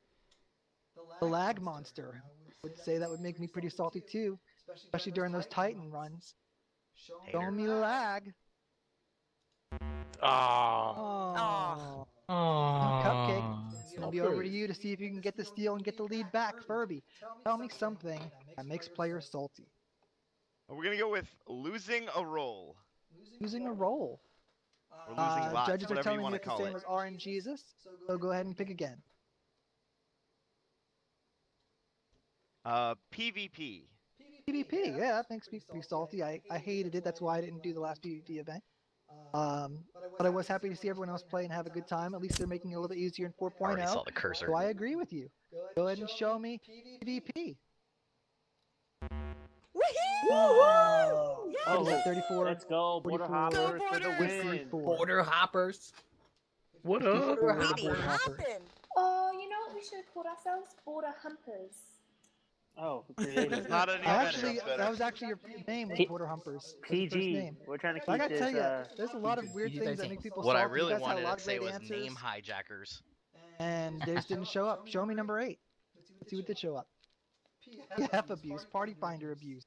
The lag monster. I would say that would make me pretty salty too, especially during those Titan runs. Show me lag. Cupcake, it's going to be over to you to see if you can get the steal and get the lead back. Furby, tell me something that makes players salty. We're going to go with losing a roll. Losing a roll? Or losing lots, judges are telling me it's the same as RNGesus, so go ahead and pick again. PvP. PvP, yeah, that makes me pretty salty. I hated it, that's why I didn't do the last PvP event. But I was happy to see everyone else play and have a good time. At least they're making it a little bit easier in 4.0. I already saw the cursor. So I agree with you. Go ahead and show me PvP. Woohoo! Yeah! Oh, 34. Let's go, border hoppers for the win. Border hoppers. What up? Oh, you know what we should have called ourselves? Border humpers. Oh, it's not any that was actually your name was Border Humpers. PG. We're trying to keep I gotta this, tell you, there's a lot of weird things that make people salty. What I really wanted to say was answers. Name hijackers. And they just didn't show up. Show me number 8. Let's see what did show up. PF abuse, party finder abuse.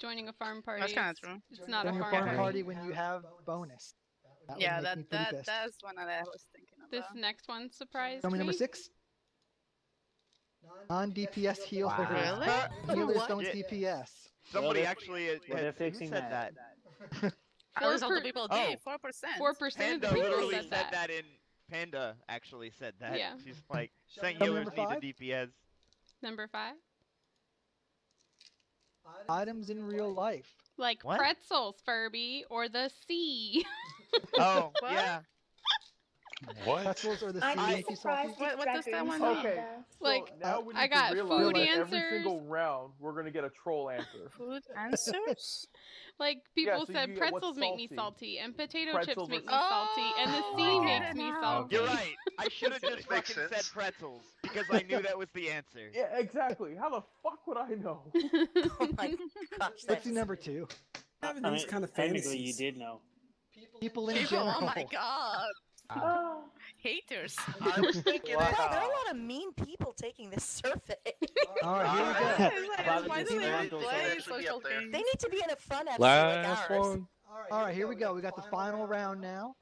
Joining a farm party. That's kind of true. It's not joining a farm party when you have bonus. That yeah, that's one that I was thinking about. This next one surprised me. Show me number 6. Non-DPS healers. Wow. Really? Healers don't DPS. Somebody actually had fixing said that. 4% people did. 4%. 4% of the people literally said that in Panda actually said that. Yeah. She's like, St. Healers need a DPS. Number 5. Items in real life. Like what? Pretzels, Furby, or the sea. Oh, yeah. What? Or the what does that one mean? Okay, so like, now we need I got to realize food answers. Every single round, we're going to get a troll answer. Food answers? Like, people yeah, so said pretzels make me salty, and potato pretzels chips make me salty, and the sea makes me salty. You're right. I should have just fucking said pretzels, because I knew that was the answer. Yeah, exactly. How the fuck would I know? Oh my gosh. Let's do number 2. Having these kind of fantasies. You did know. People in general. Oh my god. Haters. I was thinking there are a lot of mean people taking this survey. Alright, here we go. Like, why do they play social games? They need to be in a fun episode like ours. Alright, here we go. We got the final round now.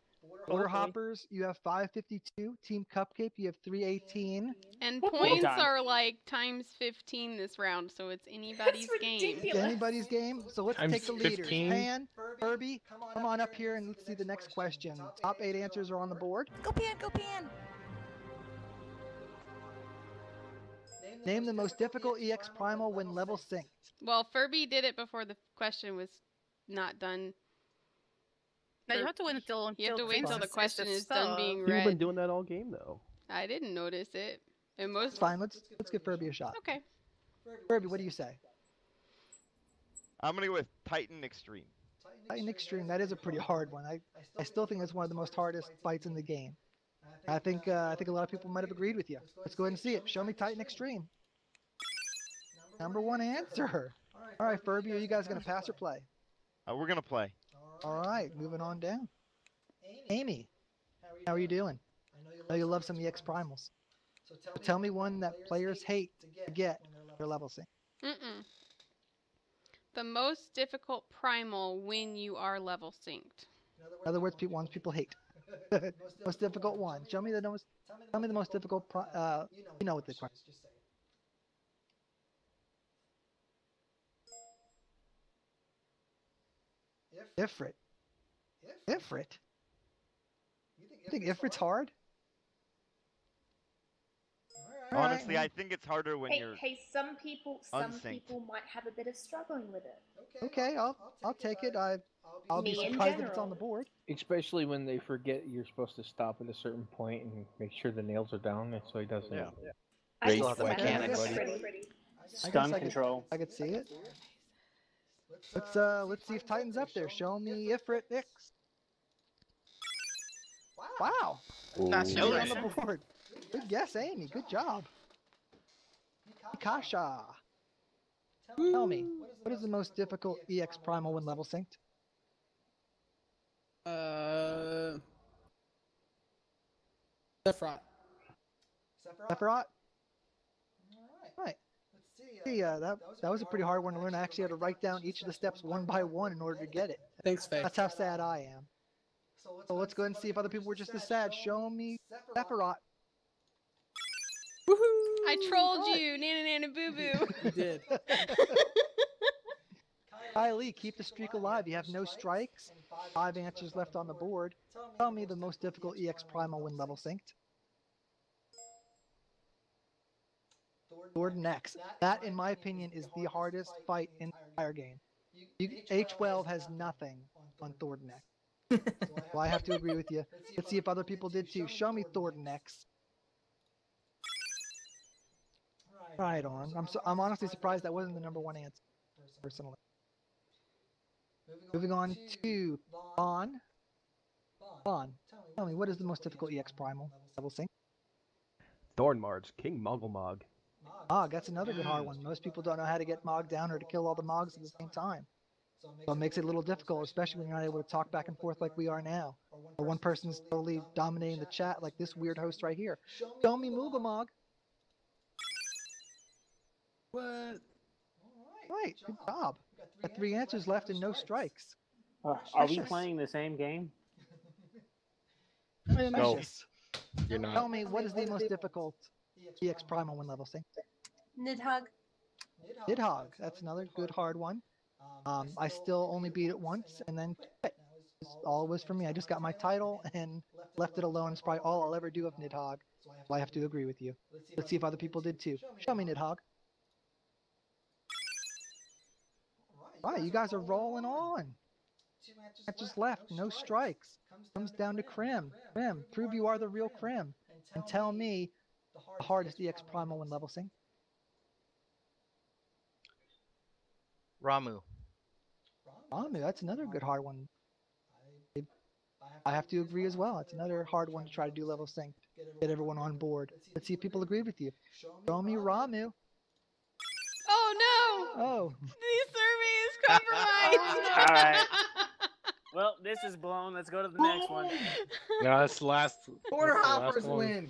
Border Hoppers, you have 552. Team Cupcake, you have 318. And points are like times 15 this round, so it's anybody's game. It's anybody's game. So let's take the leaders. Pan, Furby, come on up here and let's see the next question. Top 8 answers are on the board. Go Pan, go Pan. Name the most difficult EX primal when level synced. Well, Furby did it before the question was not done. No, you have to wait until the question is done being read. You've been doing that all game, though. I didn't notice it. And most fine. Let's give Furby a shot. Okay. Furby, what do you say? I'm gonna go with Titan Extreme. Titan Extreme. That is a pretty hard one. I still think that's one of the most hardest fights in the game. I think a lot of people might have agreed with you. Let's go ahead and see it. Show me Titan Extreme. Number 1 answer. All right, Furby, are you guys gonna pass or play? We're gonna play. Alright, moving on down. Amy, how are you doing? I know you love some EX primals. So tell me one that players hate to get when they're level sync. The most difficult primal when you are level synced. In other words, ones people hate. Most difficult one. Show me the most. Tell me the most difficult. You know what this one is. Ifrit. Ifrit? You think Ifrit's hard? Honestly, I think it's harder when you're some people might have a bit of struggling with it. Okay, I'll take it. I'll be surprised if it's on the board. Especially when they forget you're supposed to stop at a certain point and make sure the nails are down so he doesn't raise the mechanics. Stun control. I could see it. Let's see if Titan's up there. Show me Ifrit Nix. Wow. That's on the board. Good guess, Amy. Good job. Mikasha. Tell me, what is the most difficult EX primal when level synced? Sephiroth. Sephiroth? All right. See, that was a pretty hard one to learn. I actually had to write down each of the steps one by one in order to get it. Thanks, Faith. That's how sad I am. So let's go ahead and see if other people were just as sad. Show me Sephiroth. Woohoo! I trolled you, Nana Nana Boo Boo. You did. Kylie, keep the streak alive. You have no strikes. 5 answers left on the board. Tell me the most difficult EX primal when level synced. Thordan Ex. That, in my opinion, is the hardest fight in the entire game. H12 has nothing on Thordan Ex. So I have to agree with you. Let's see if other people did too. Show me Thordan Ex. Right on. I'm honestly surprised that wasn't the #1 answer, personally. Moving on to Bon. Bon, tell me, what is the most difficult EX primal level sync? Thornmarge, King Mugglemog. Mog, that's another good hard one. Most people don't know how to get Mog down or to kill all the Mogs at the same time. So it makes it a little difficult, especially when you're not able to talk back and forth like we are now. Or one person's totally dominating the chat like this weird host right here. Show me Mugglemog. What? Right, good job. Got 3 answers left and no strikes. Are we playing the same game? No, you're not. Tell me, what is the most difficult EX primal when level sync? Nidhogg. Nidhogg. That's another good hard one. I still only beat it once and then quit. All it was for me. I just got my title and left it alone. It's probably all I'll ever do of Nidhogg. So I have to agree with you. Let's see if other people did too. Show me Nidhogg. Wow, you guys are rolling on. 2 matches left, no strikes. Comes down to Krim. Krim, prove you are the real Krim. And tell me the hardest EX primal when level sync. Ramu. Ramu, that's another good hard one. I have to agree as well. It's another hard one to try to do level sync. Get everyone on board. Let's see if people agree with you. Show me Ramu. Oh no! Oh. Compromised. All right. Well, this is blown. Let's go to the next one. No, that's the last. Border hoppers win.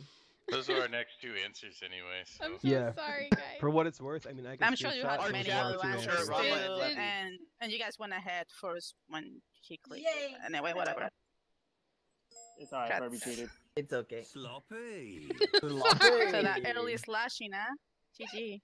Those are our next 2 answers, anyway. So. I'm so sorry, guys. For what it's worth, I mean, I can. I'm sure you had many other answers too, and you guys went ahead first when he clicked. Yay. Anyway, whatever. It's alright. Barbie cheated. It's okay. Sloppy. Sloppy. So that early slashing, huh? GG.